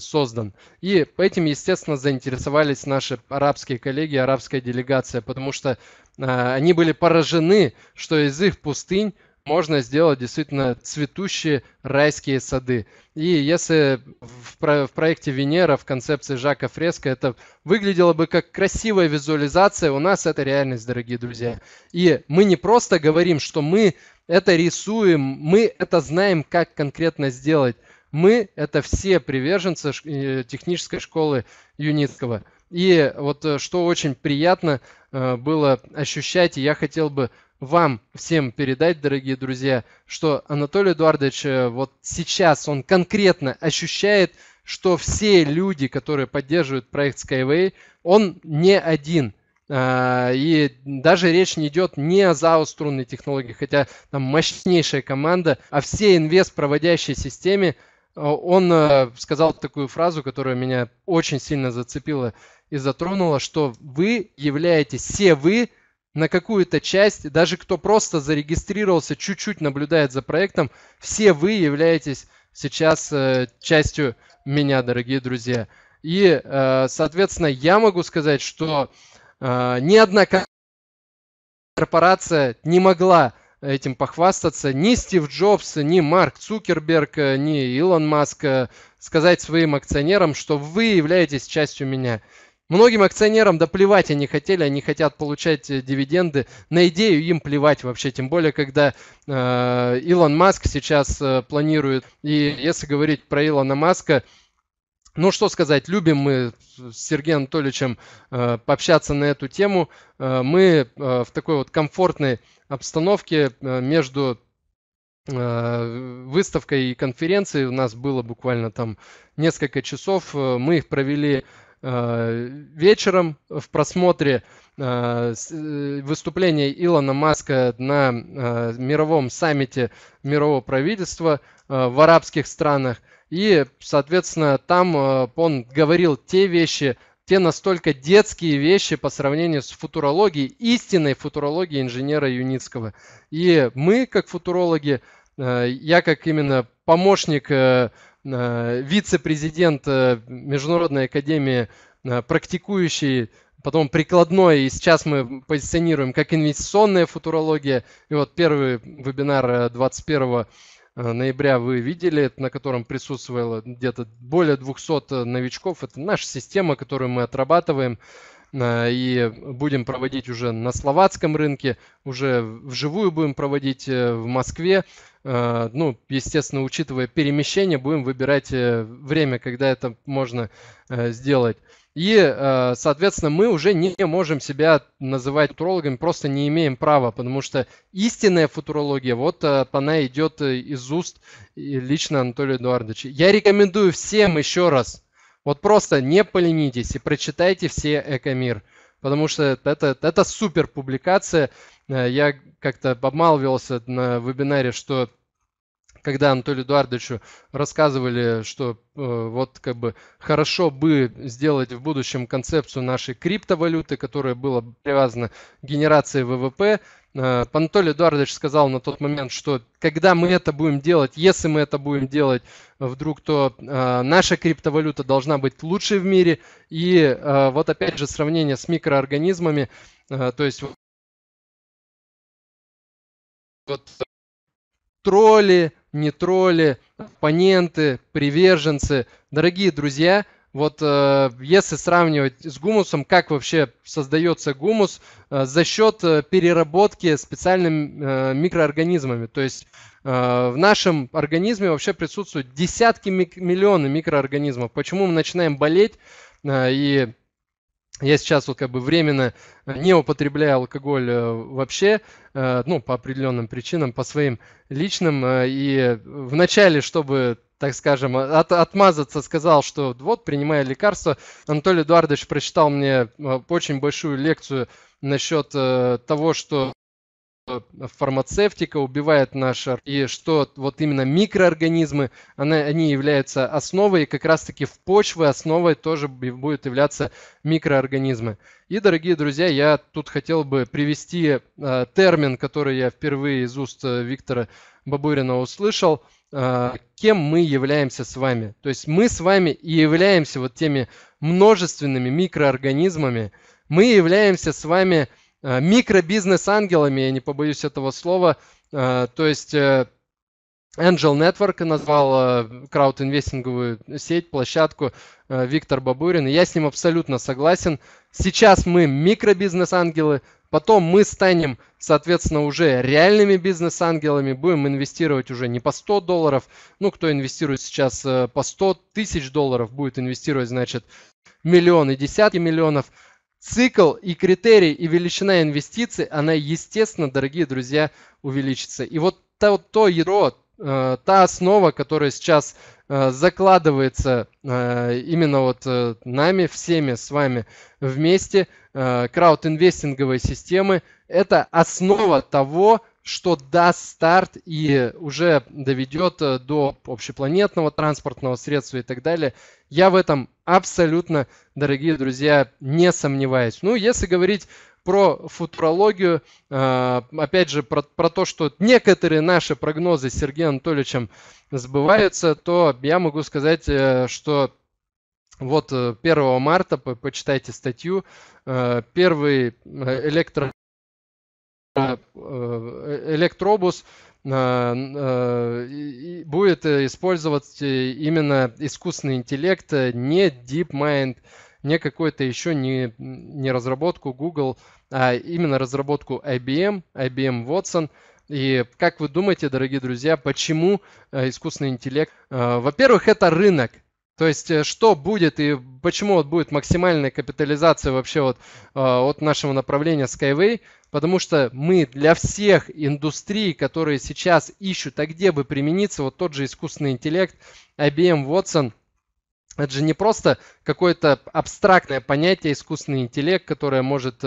создан. И этим, естественно, заинтересовались наши арабские коллеги, арабская делегация, потому что они были поражены, что из их пустынь можно сделать действительно цветущие райские сады. И если в, про в проекте Венера, в концепции Жака Фреско, это выглядело бы как красивая визуализация, у нас это реальность, дорогие друзья. И мы не просто говорим, что мы это рисуем, мы это знаем, как конкретно сделать. Мы — это все приверженцы технической школы Юницкого. И вот что очень приятно было ощущать, и я хотел бы вам всем передать, дорогие друзья, что Анатолий Эдуардович вот сейчас он конкретно ощущает, что все люди, которые поддерживают проект Skyway, он не один. И даже речь не идет не о ЗАО «Струнные технологии», хотя там мощнейшая команда, а все инвест-проводящей системе. Он сказал такую фразу, которая меня очень сильно зацепила и затронула, что вы являетесь, все вы на какую-то часть, даже кто просто зарегистрировался, чуть-чуть наблюдает за проектом, все вы являетесь сейчас частью меня, дорогие друзья. И, соответственно, я могу сказать, что ни одна корпорация не могла этим похвастаться. Ни Стив Джобс, ни Марк Цукерберг, ни Илон Маск сказать своим акционерам, что вы являетесь частью меня. Многим акционерам да плевать они хотели, они хотят получать дивиденды. На идею им плевать вообще, тем более, когда э, Илон Маск сейчас э, планирует. И если говорить про Илона Маска, ну что сказать, любим мы с Сергеем Анатольевичем э, пообщаться на эту тему. Э, мы э, в такой вот комфортной обстановке между выставкой и конференцией. У нас было буквально там несколько часов. Мы их провели вечером в просмотре выступления Илона Маска на мировом саммите мирового правительства в арабских странах. И, соответственно, там он говорил те вещи, те настолько детские вещи по сравнению с футурологией, истинной футурологией инженера Юницкого. И мы, как футурологи, я как именно помощник, вице-президент Международной академии, практикующий, потом прикладной, и сейчас мы позиционируем как инвестиционная футурология. И вот первый вебинар двадцать первого ноября вы видели, на котором присутствовало где-то более двухсот новичков. Это наша система, которую мы отрабатываем и будем проводить уже на словацком рынке, уже вживую будем проводить в Москве. Ну, естественно, учитывая перемещение, будем выбирать время, когда это можно сделать. И, соответственно, мы уже не можем себя называть футурологами, просто не имеем права, потому что истинная футурология, вот она идет из уст лично Анатолия Эдуардовича. Я рекомендую всем еще раз, вот просто не поленитесь и прочитайте все «Экомир», потому что это, это супер публикация. Я как-то обмолвился на вебинаре, что когда Анатолию Эдуардовичу рассказывали, что э, вот как бы хорошо бы сделать в будущем концепцию нашей криптовалюты, которая была привязана к генерации вэ вэ пэ, э, Анатолий Эдуардович сказал на тот момент, что когда мы это будем делать, если мы это будем делать вдруг, то э, наша криптовалюта должна быть лучшей в мире. И э, вот опять же сравнение с микроорганизмами, э, то есть вот тролли, не тролли, оппоненты, приверженцы. Дорогие друзья, вот э, если сравнивать с гумусом, как вообще создается гумус э, за счет э, переработки специальными э, микроорганизмами. То есть э, в нашем организме вообще присутствуют десятки мик миллионы микроорганизмов. Почему мы начинаем болеть? Э, и я сейчас вот как бы временно не употребляю алкоголь вообще, ну, по определенным причинам, по своим личным. И вначале, чтобы, так скажем, от, отмазаться, сказал, что вот, принимая лекарства, Анатолий Эдуардович прочитал мне очень большую лекцию насчет того, что фармацевтика убивает наш, и что вот именно микроорганизмы, она, они являются основой, и как раз таки в почве основой тоже будут являться микроорганизмы. И, дорогие друзья, я тут хотел бы привести э, термин, который я впервые из уст Виктора Бабурина услышал, э, кем мы являемся с вами. То есть мы с вами и являемся вот теми множественными микроорганизмами, мы являемся с вами микробизнес-ангелами, я не побоюсь этого слова, то есть Angel Network назвал краудинвестинговую сеть, площадку Виктор Бабурин. И я с ним абсолютно согласен. Сейчас мы микробизнес-ангелы, потом мы станем, соответственно, уже реальными бизнес-ангелами, будем инвестировать уже не по сто долларов. Ну, кто инвестирует сейчас по сто тысяч долларов, будет инвестировать, значит, миллионы, десятки миллионов. Цикл и критерий, и величина инвестиций, она, естественно, дорогие друзья, увеличится. И вот то, то ядро, та основа, которая сейчас закладывается именно вот нами, всеми с вами вместе, краудинвестинговой системы, это основа того, что даст старт и уже доведет до общепланетного транспортного средства и так далее. Я в этом абсолютно, дорогие друзья, не сомневаюсь. Ну, если говорить про футурологию, опять же, про, про то, что некоторые наши прогнозы с Сергеем Анатольевичем сбываются, то я могу сказать, что вот первого марта, почитайте статью, первый электро... электробус будет использовать именно искусственный интеллект, не DeepMind, не какой-то еще не, не разработку Google, а именно разработку ай би эм, ай би эм Watson. И как вы думаете, дорогие друзья, почему искусственный интеллект? Во-первых, это рынок. То есть, что будет и почему вот будет максимальная капитализация вообще вот, от нашего направления Skyway? Потому что мы для всех индустрий, которые сейчас ищут, а где бы примениться, вот тот же искусственный интеллект, ай би эм Watson, это же не просто какое-то абстрактное понятие искусственный интеллект, которое может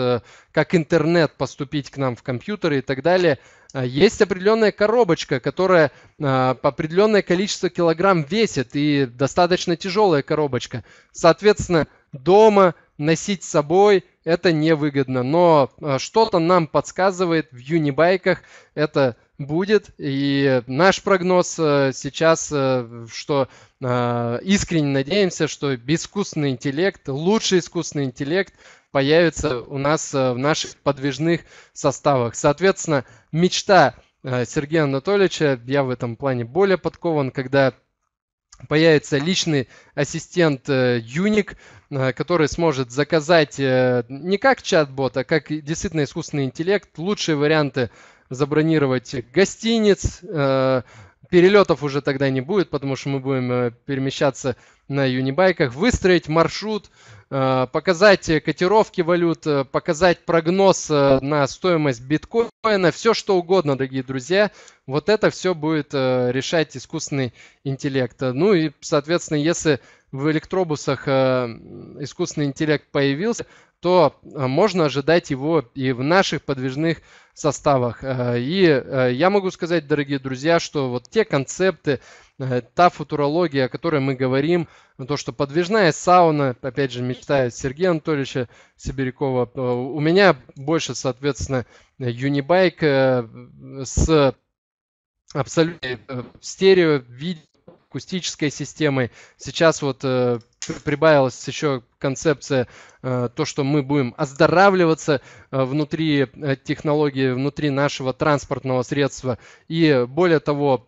как интернет поступить к нам в компьютеры и так далее. Есть определенная коробочка, которая определенное количество килограмм весит, и достаточно тяжелая коробочка. Соответственно, дома носить с собой это невыгодно, но что-то нам подсказывает в юнибайках это будет. И наш прогноз сейчас, что искренне надеемся, что искусственный интеллект, лучший искусственный интеллект появится у нас в наших подвижных составах. Соответственно, мечта Сергея Анатольевича, я в этом плане более подкован, когда появится личный ассистент Юник, который сможет заказать не как чат-бот, а как действительно искусственный интеллект, лучшие варианты забронировать гостиниц. Перелетов уже тогда не будет, потому что мы будем перемещаться на юнибайках. Выстроить маршрут, показать котировки валют, показать прогноз на стоимость биткоина, все что угодно, дорогие друзья. Вот это все будет решать искусственный интеллект. Ну и, соответственно, если в электробусах искусственный интеллект появился, то можно ожидать его и в наших подвижных составах. И я могу сказать, дорогие друзья, что вот те концепты, та футурология, о которой мы говорим, то, что подвижная сауна, опять же, мечта Сергея Анатольевича Сибирякова, у меня больше, соответственно, юнибайк с абсолютно стерео, видео, акустической системой. Сейчас вот прибавилась еще концепция, то, что мы будем оздоравливаться внутри технологии, внутри нашего транспортного средства. И более того,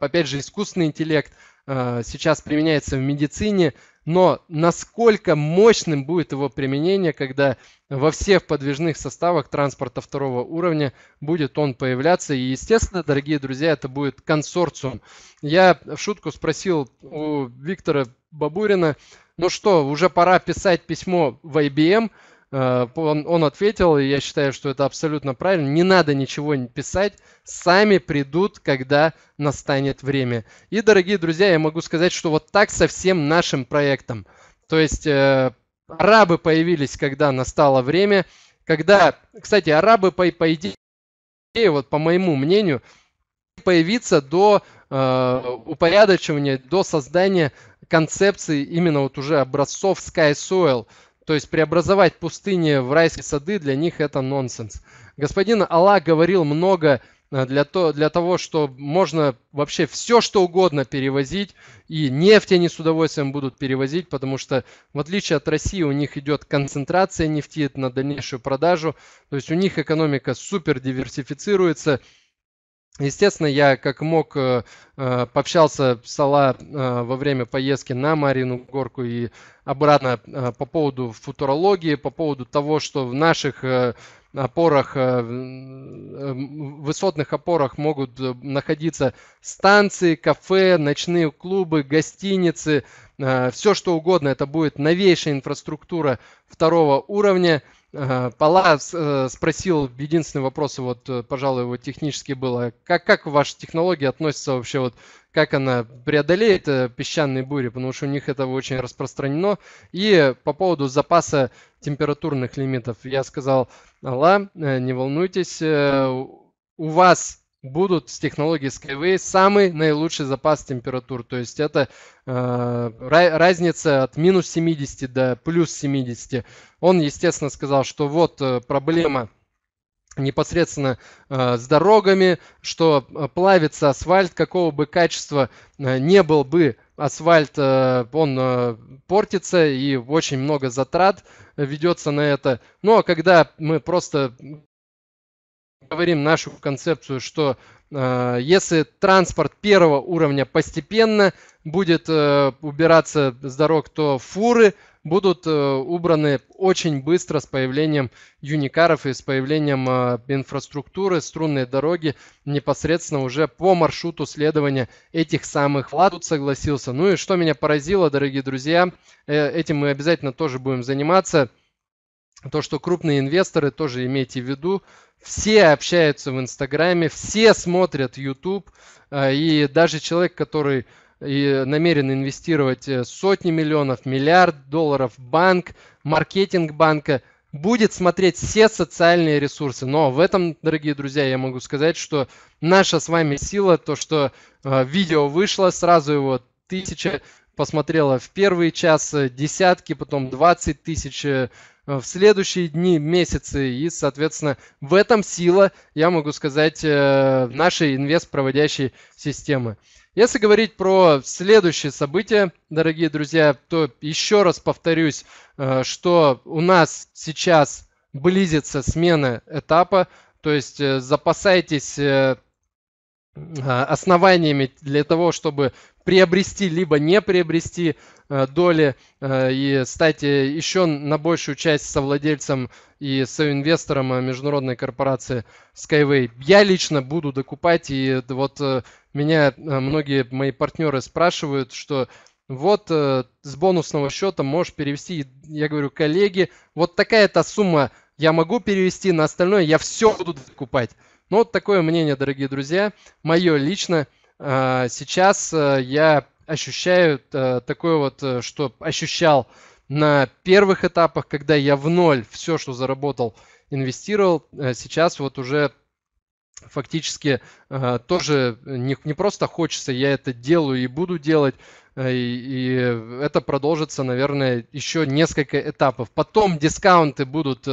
опять же, искусственный интеллект сейчас применяется в медицине, но насколько мощным будет его применение, когда во всех подвижных составах транспорта второго уровня будет он появляться. И, естественно, дорогие друзья, это будет консорциум. Я в шутку спросил у Виктора Бабурина, ну что, уже пора писать письмо в ай би эм? Он, он ответил, и я считаю, что это абсолютно правильно. Не надо ничего не писать, сами придут, когда настанет время. И, дорогие друзья, я могу сказать, что вот так со всем нашим проектом. То есть э, арабы появились, когда настало время. Когда, кстати, арабы, по, по идее, вот по моему мнению, появиться до э, упорядочивания, до создания концепции именно вот уже образцов Sky Soil. То есть преобразовать пустыни в райские сады, для них это нонсенс. Господин Алла говорил много для, то, для того, что можно вообще все, что угодно перевозить, и нефть они с удовольствием будут перевозить, потому что в отличие от России у них идет концентрация нефти на дальнейшую продажу, то есть у них экономика супер диверсифицируется. Естественно, я как мог пообщался с Алла во время поездки на Марину горку и обратно по поводу футурологии, по поводу того, что в наших опорах, высотных опорах могут находиться станции, кафе, ночные клубы, гостиницы, все что угодно. Это будет новейшая инфраструктура второго уровня. Пала спросил, единственный вопрос, вот, пожалуй, его технически было, как, как ваша технология относится вообще, вот, как она преодолеет песчаные бури, потому что у них это очень распространено. И по поводу запаса температурных лимитов, я сказал, Алла, не волнуйтесь, у вас будут с технологией Skyway самый наилучший запас температур. То есть это э, разница от минус семидесяти до плюс семидесяти. Он, естественно, сказал, что вот проблема непосредственно э, с дорогами, что плавится асфальт, какого бы качества э, не был бы асфальт, э, он э, портится и очень много затрат ведется на это. Ну а когда мы просто говорим нашу концепцию, что э, если транспорт первого уровня постепенно будет э, убираться с дорог, то фуры будут э, убраны очень быстро с появлением юникаров и с появлением э, инфраструктуры, струнные дороги непосредственно уже по маршруту следования этих самых ладут, согласился. Ну и что меня поразило, дорогие друзья, э, этим мы обязательно тоже будем заниматься, то, что крупные инвесторы, тоже имейте в виду, все общаются в Инстаграме, все смотрят YouTube, и даже человек, который намерен инвестировать сотни миллионов, миллиард долларов в банк, маркетинг банка, будет смотреть все социальные ресурсы. Но в этом, дорогие друзья, я могу сказать, что наша с вами сила, то, что видео вышло, сразу его тысяча посмотрела в первый час, десятки, потом двадцать тысяч в следующие дни, месяцы, и, соответственно, в этом сила, я могу сказать, нашей инвест-проводящей системы. Если говорить про следующее событие, дорогие друзья, то еще раз повторюсь, что у нас сейчас близится смена этапа, то есть запасайтесь основаниями для того, чтобы приобрести либо не приобрести доли и стать еще на большую часть совладельцем и соинвестором международной корпорации Skyway. Я лично буду докупать, и вот меня многие мои партнеры спрашивают, что вот с бонусного счета можешь перевести. Я говорю, коллеги, вот такая-то сумма я могу перевести, на остальное я все буду докупать. Ну вот такое мнение, дорогие друзья, мое лично. Сейчас я ощущаю такое вот, что ощущал на первых этапах, когда я в ноль все, что заработал, инвестировал. Сейчас вот уже фактически тоже не, не просто хочется, я это делаю и буду делать. И, и это продолжится, наверное, еще несколько этапов. Потом дискаунты будут,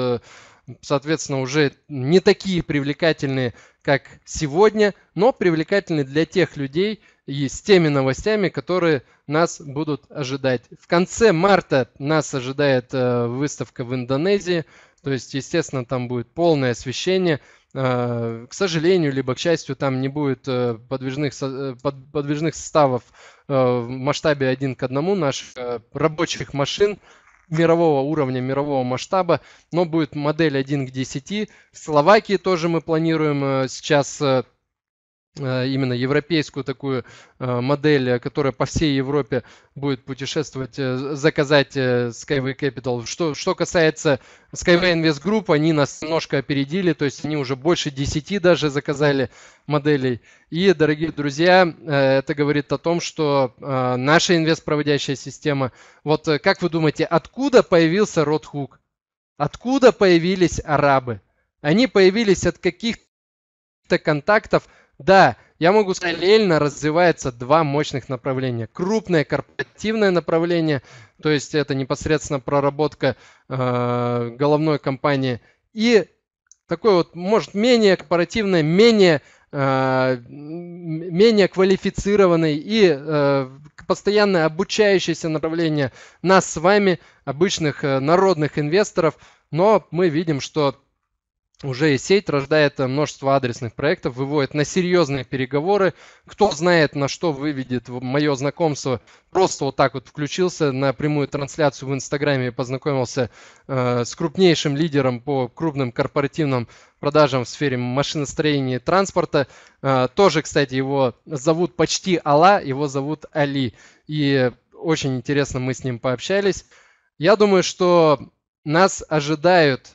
соответственно, уже не такие привлекательные, как сегодня, но привлекательны для тех людей и с теми новостями, которые нас будут ожидать. В конце марта нас ожидает выставка в Индонезии, то есть, естественно, там будет полное освещение. К сожалению, либо к счастью, там не будет подвижных, подвижных составов в масштабе один к одному наших рабочих машин мирового уровня, мирового масштаба, но будет модель один к десяти. В Словакии тоже мы планируем сейчас именно европейскую такую модель, которая по всей Европе будет путешествовать, заказать Skyway Capital. Что, что касается Skyway Invest Group, они нас немножко опередили, то есть они уже больше десяти даже заказали моделей. И, дорогие друзья, это говорит о том, что наша инвест-проводящая система, вот как вы думаете, откуда появился Ротхук? Откуда появились арабы? Они появились от каких-то контактов. Да, я могу сказать, параллельно развивается два мощных направления. Крупное корпоративное направление, то есть это непосредственно проработка э, головной компании. И такое вот, может, менее корпоративное, менее менее квалифицированный и постоянно обучающееся направление нас с вами, обычных народных инвесторов. Но мы видим, что уже и сеть рождает множество адресных проектов, выводит на серьезные переговоры. Кто знает, на что выведет мое знакомство. Просто вот так вот включился на прямую трансляцию в Инстаграме и познакомился э, с крупнейшим лидером по крупным корпоративным продажам в сфере машиностроения и транспорта. Э, тоже, кстати, его зовут почти Алла, его зовут Али. И очень интересно мы с ним пообщались. Я думаю, что нас ожидают...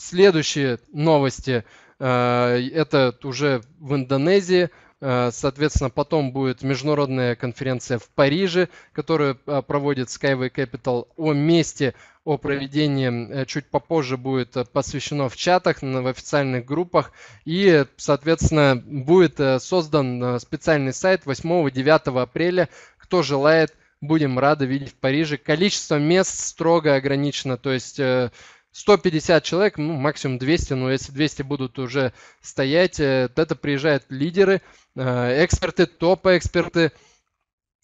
Следующие новости, это уже в Индонезии, соответственно, потом будет международная конференция в Париже, которую проводит Skyway Capital о месте, о проведении чуть попозже будет посвящено в чатах, в официальных группах. И, соответственно, будет создан специальный сайт восьмого-девятого апреля, кто желает, будем рады видеть в Париже. Количество мест строго ограничено, то есть... сто пятьдесят человек, ну, максимум двести, но если двести будут уже стоять, это приезжают лидеры, эксперты, топ-эксперты.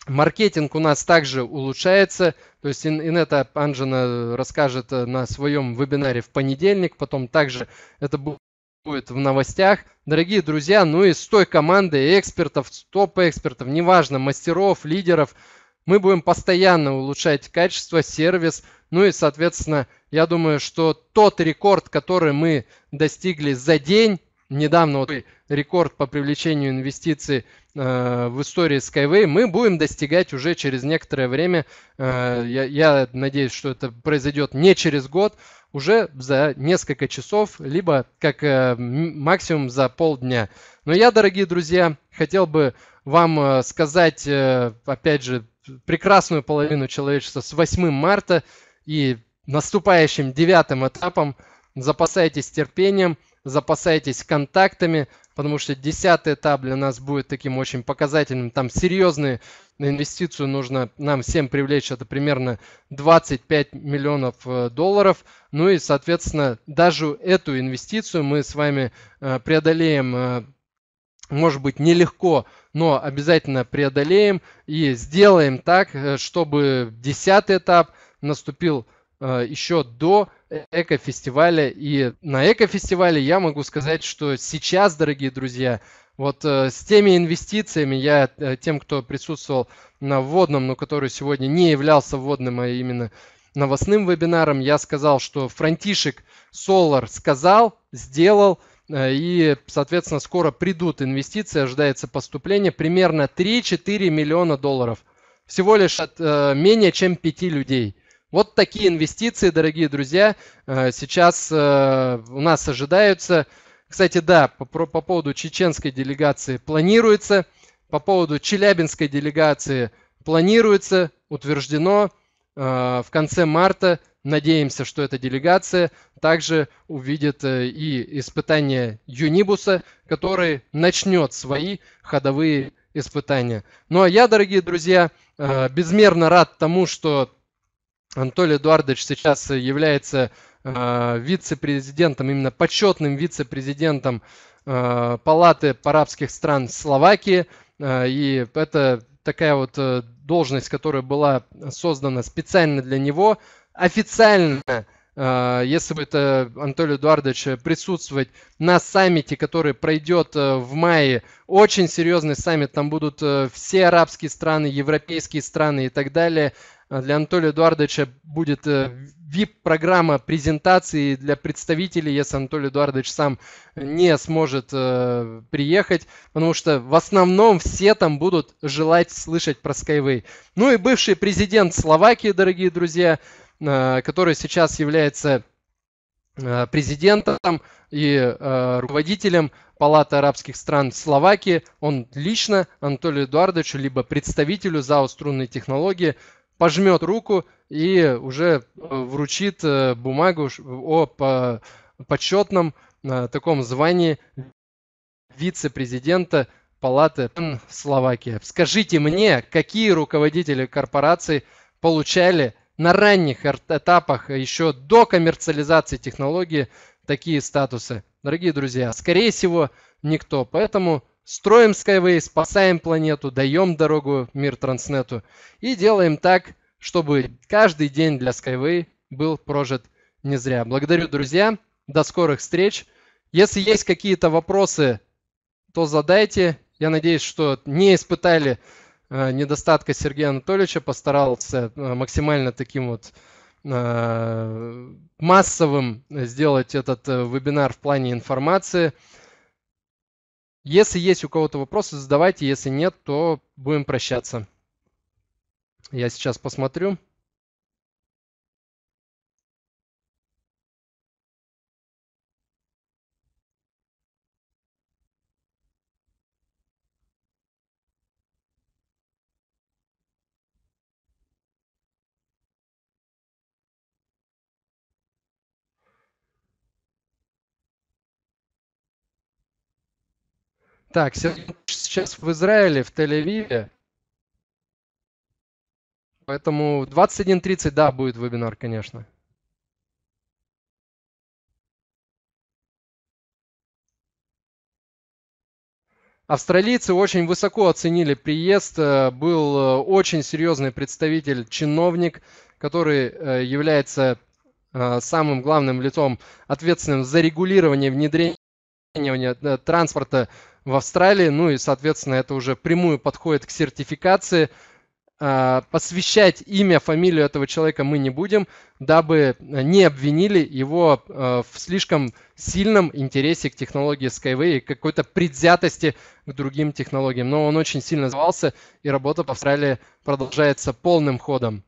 Маркетинг у нас также улучшается, то есть Инета Анжена расскажет на своем вебинаре в понедельник, потом также это будет в новостях. Дорогие друзья, ну и с той командой экспертов, топ-экспертов, неважно, мастеров, лидеров, мы будем постоянно улучшать качество, сервис. Ну и, соответственно, я думаю, что тот рекорд, который мы достигли за день, недавно вот, рекорд по привлечению инвестиций э, в истории Skyway, мы будем достигать уже через некоторое время. Э, я, я надеюсь, что это произойдет не через год, уже за несколько часов, либо как э, максимум за полдня. Но я, дорогие друзья, хотел бы вам э, сказать, э, опять же, прекрасную половину человечества с восьмым марта и наступающим девятым этапом. Запасайтесь терпением, запасайтесь контактами, потому что десятый этап для нас будет таким очень показательным. Там серьезные инвестиции нужно нам всем привлечь, это примерно двадцать пять миллионов долларов. Ну и, соответственно, даже эту инвестицию мы с вами преодолеем. Может быть, нелегко, но обязательно преодолеем и сделаем так, чтобы десятый этап наступил еще до экофестиваля. И на экофестивале я могу сказать, что сейчас, дорогие друзья, вот с теми инвестициями, я тем, кто присутствовал на вводном, но который сегодня не являлся вводным, а именно новостным вебинаром, я сказал, что Франтишек Солар сказал, сделал. И, соответственно, скоро придут инвестиции, ожидается поступление примерно три-четыре миллиона долларов. Всего лишь от э, менее чем пяти людей. Вот такие инвестиции, дорогие друзья, э, сейчас э, у нас ожидаются. Кстати, да, по, по поводу чеченской делегации планируется, по поводу челябинской делегации планируется, утверждено э, в конце марта. Надеемся, что эта делегация также увидит и испытания Юнибуса, который начнет свои ходовые испытания. Ну а я, дорогие друзья, безмерно рад тому, что Анатолий Эдуардович сейчас является вице-президентом, именно почетным вице-президентом Палаты арабских стран Словакии. И это такая вот должность, которая была создана специально для него. Официально, если будет Анатолий Эдуардович присутствовать на саммите, который пройдет в мае, очень серьезный саммит, там будут все арабские страны, европейские страны и так далее. Для Анатолия Эдуардовича будет ви ай пи-программа презентации для представителей, если Анатолий Эдуардович сам не сможет приехать, потому что в основном все там будут желать слышать про Skyway. Ну и бывший президент Словакии, дорогие друзья, который сейчас является президентом и руководителем Палаты арабских стран Словакии, он лично Анатолию Эдуардовичу, либо представителю ЗАО «Струнные технологии», пожмет руку и уже вручит бумагу о почетном таком звании вице-президента Палаты Словакии. Скажите мне, какие руководители корпораций получали на ранних этапах, еще до коммерциализации технологии, такие статусы? Дорогие друзья, скорее всего, никто. Поэтому строим Skyway, спасаем планету, даем дорогу мир Транснету и делаем так, чтобы каждый день для Skyway был прожит не зря. Благодарю, друзья. До скорых встреч. Если есть какие-то вопросы, то задайте. Я надеюсь, что не испытали недостатка Сергея Анатольевича. Постарался максимально таким вот массовым сделать этот вебинар в плане информации. Если есть у кого-то вопросы, задавайте. Если нет, то будем прощаться. Я сейчас посмотрю. Так, сейчас в Израиле, в Тель-Авиве. Поэтому в двадцать один тридцать, да, будет вебинар, конечно. Австралийцы очень высоко оценили приезд. Был очень серьезный представитель, чиновник, который является самым главным лицом, ответственным за регулирование внедрения транспорта в Австралии, ну и, соответственно, это уже прямую подходит к сертификации. Посвящать имя, фамилию этого человека мы не будем, дабы не обвинили его в слишком сильном интересе к технологии Skyway и какой-то предвзятости к другим технологиям. Но он очень сильно звался, и работа по Австралии продолжается полным ходом.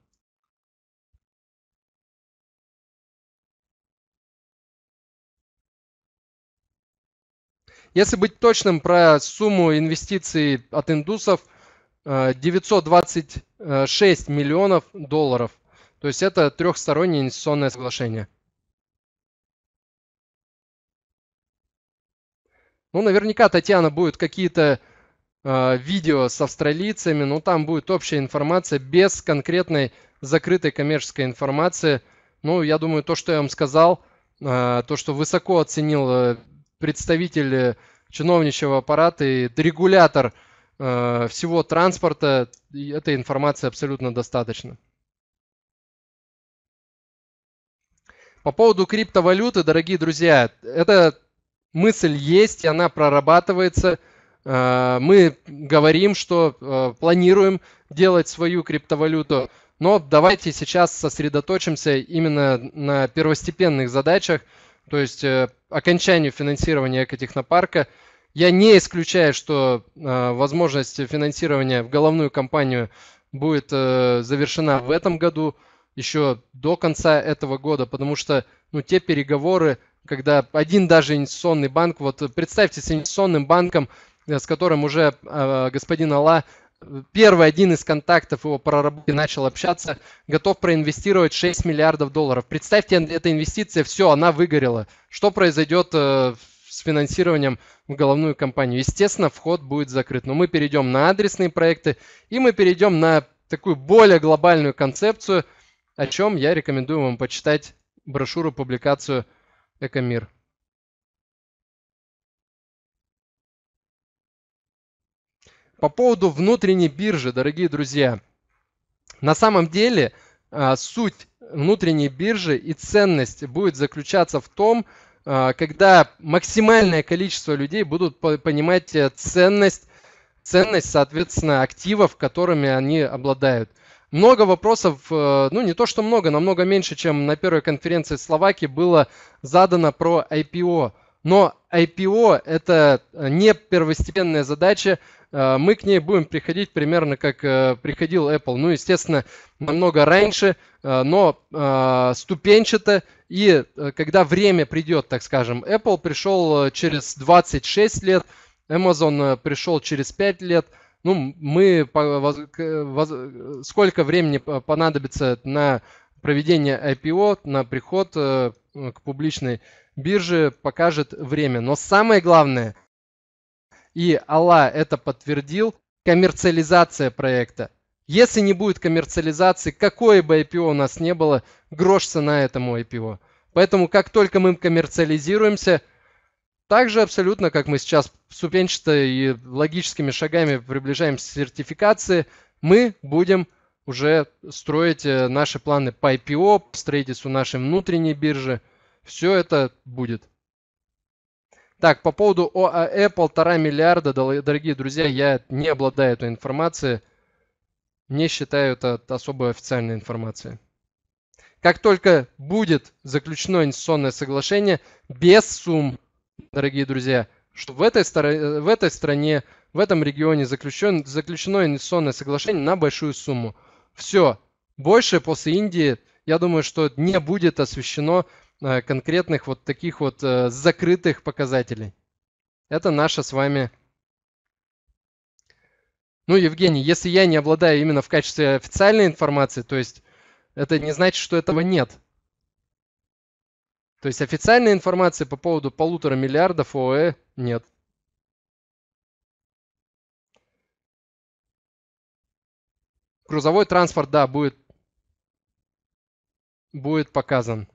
Если быть точным про сумму инвестиций от индусов, девятьсот двадцать шесть миллионов долларов. То есть это трехстороннее инвестиционное соглашение. Ну, наверняка, Татьяна, будет какие-то э, видео с австралийцами, но там будет общая информация без конкретной закрытой коммерческой информации. Ну, я думаю, то, что я вам сказал, э, то, что высоко оценил э, представитель чиновничьего аппарата и регулятор э, всего транспорта, и этой информации абсолютно достаточно. По поводу криптовалюты, дорогие друзья, эта мысль есть, и она прорабатывается. Э, мы говорим, что э, планируем делать свою криптовалюту, но давайте сейчас сосредоточимся именно на первостепенных задачах, то есть э, окончанию финансирования экотехнопарка. Я не исключаю, что э, возможность финансирования в головную компанию будет э, завершена в этом году, еще до конца этого года, потому что ну, те переговоры, когда один даже инвестиционный банк, вот представьте, с инвестиционным банком, с которым уже э, господин Алла, первый один из контактов его проработки начал общаться, готов проинвестировать шесть миллиардов долларов. Представьте, эта инвестиция, все, она выгорела. Что произойдет с финансированием в головную компанию? Естественно, вход будет закрыт. Но мы перейдем на адресные проекты и мы перейдем на такую более глобальную концепцию, о чем я рекомендую вам почитать брошюру, публикацию «Экомир». По поводу внутренней биржи, дорогие друзья, на самом деле суть внутренней биржи и ценность будет заключаться в том, когда максимальное количество людей будут понимать ценность, ценность, соответственно, активов, которыми они обладают. Много вопросов, ну не то что много, намного меньше, чем на первой конференции Словакии было задано про ай пи о. Но ай пи о – это не первостепенная задача. Мы к ней будем приходить примерно как приходил Apple. Ну, естественно, намного раньше, но ступенчато. И когда время придет, так скажем, Apple пришел через двадцать шесть лет, Amazon пришел через пять лет. Ну, мы сколько времени понадобится на проведение ай пи о, на приход к публичной бирже, покажет время. Но самое главное, и Алла это подтвердил, коммерциализация проекта. Если не будет коммерциализации, какое бы ай пи о у нас не было, грош цена этому ай пи о. Поэтому как только мы коммерциализируемся, Также абсолютно, как мы сейчас ступенчато и логическими шагами приближаемся к сертификации, мы будем уже строить наши планы по ай пи о, строительству нашей внутренней биржи. Все это будет. Так, по поводу ОАЭ полтора миллиарда, дорогие друзья, я не обладаю этой информацией, не считаю это особой официальной информацией. Как только будет заключено инвестиционное соглашение, без сумм, дорогие друзья, что в этой, в этой стране, в этом регионе заключен, заключено инвестиционное соглашение на большую сумму. Все, больше после Индии, я думаю, что не будет освещено конкретных вот таких вот закрытых показателей. Это наша с вами... Ну, Евгений, если я не обладаю именно в качестве официальной информации, то есть это не значит, что этого нет. То есть официальной информации по поводу полутора миллиардов ОАЭ нет. Грузовой транспорт, да, будет, будет показан.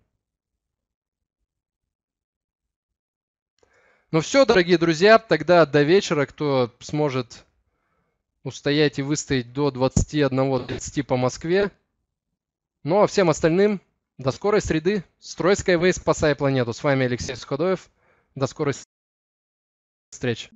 Ну все, дорогие друзья, тогда до вечера, кто сможет устоять и выстоять до двадцати одного тридцати по Москве. Ну а всем остальным до скорой среды. Строй Skyway, спасай планету. С вами Алексей Суходоев. До скорой встречи.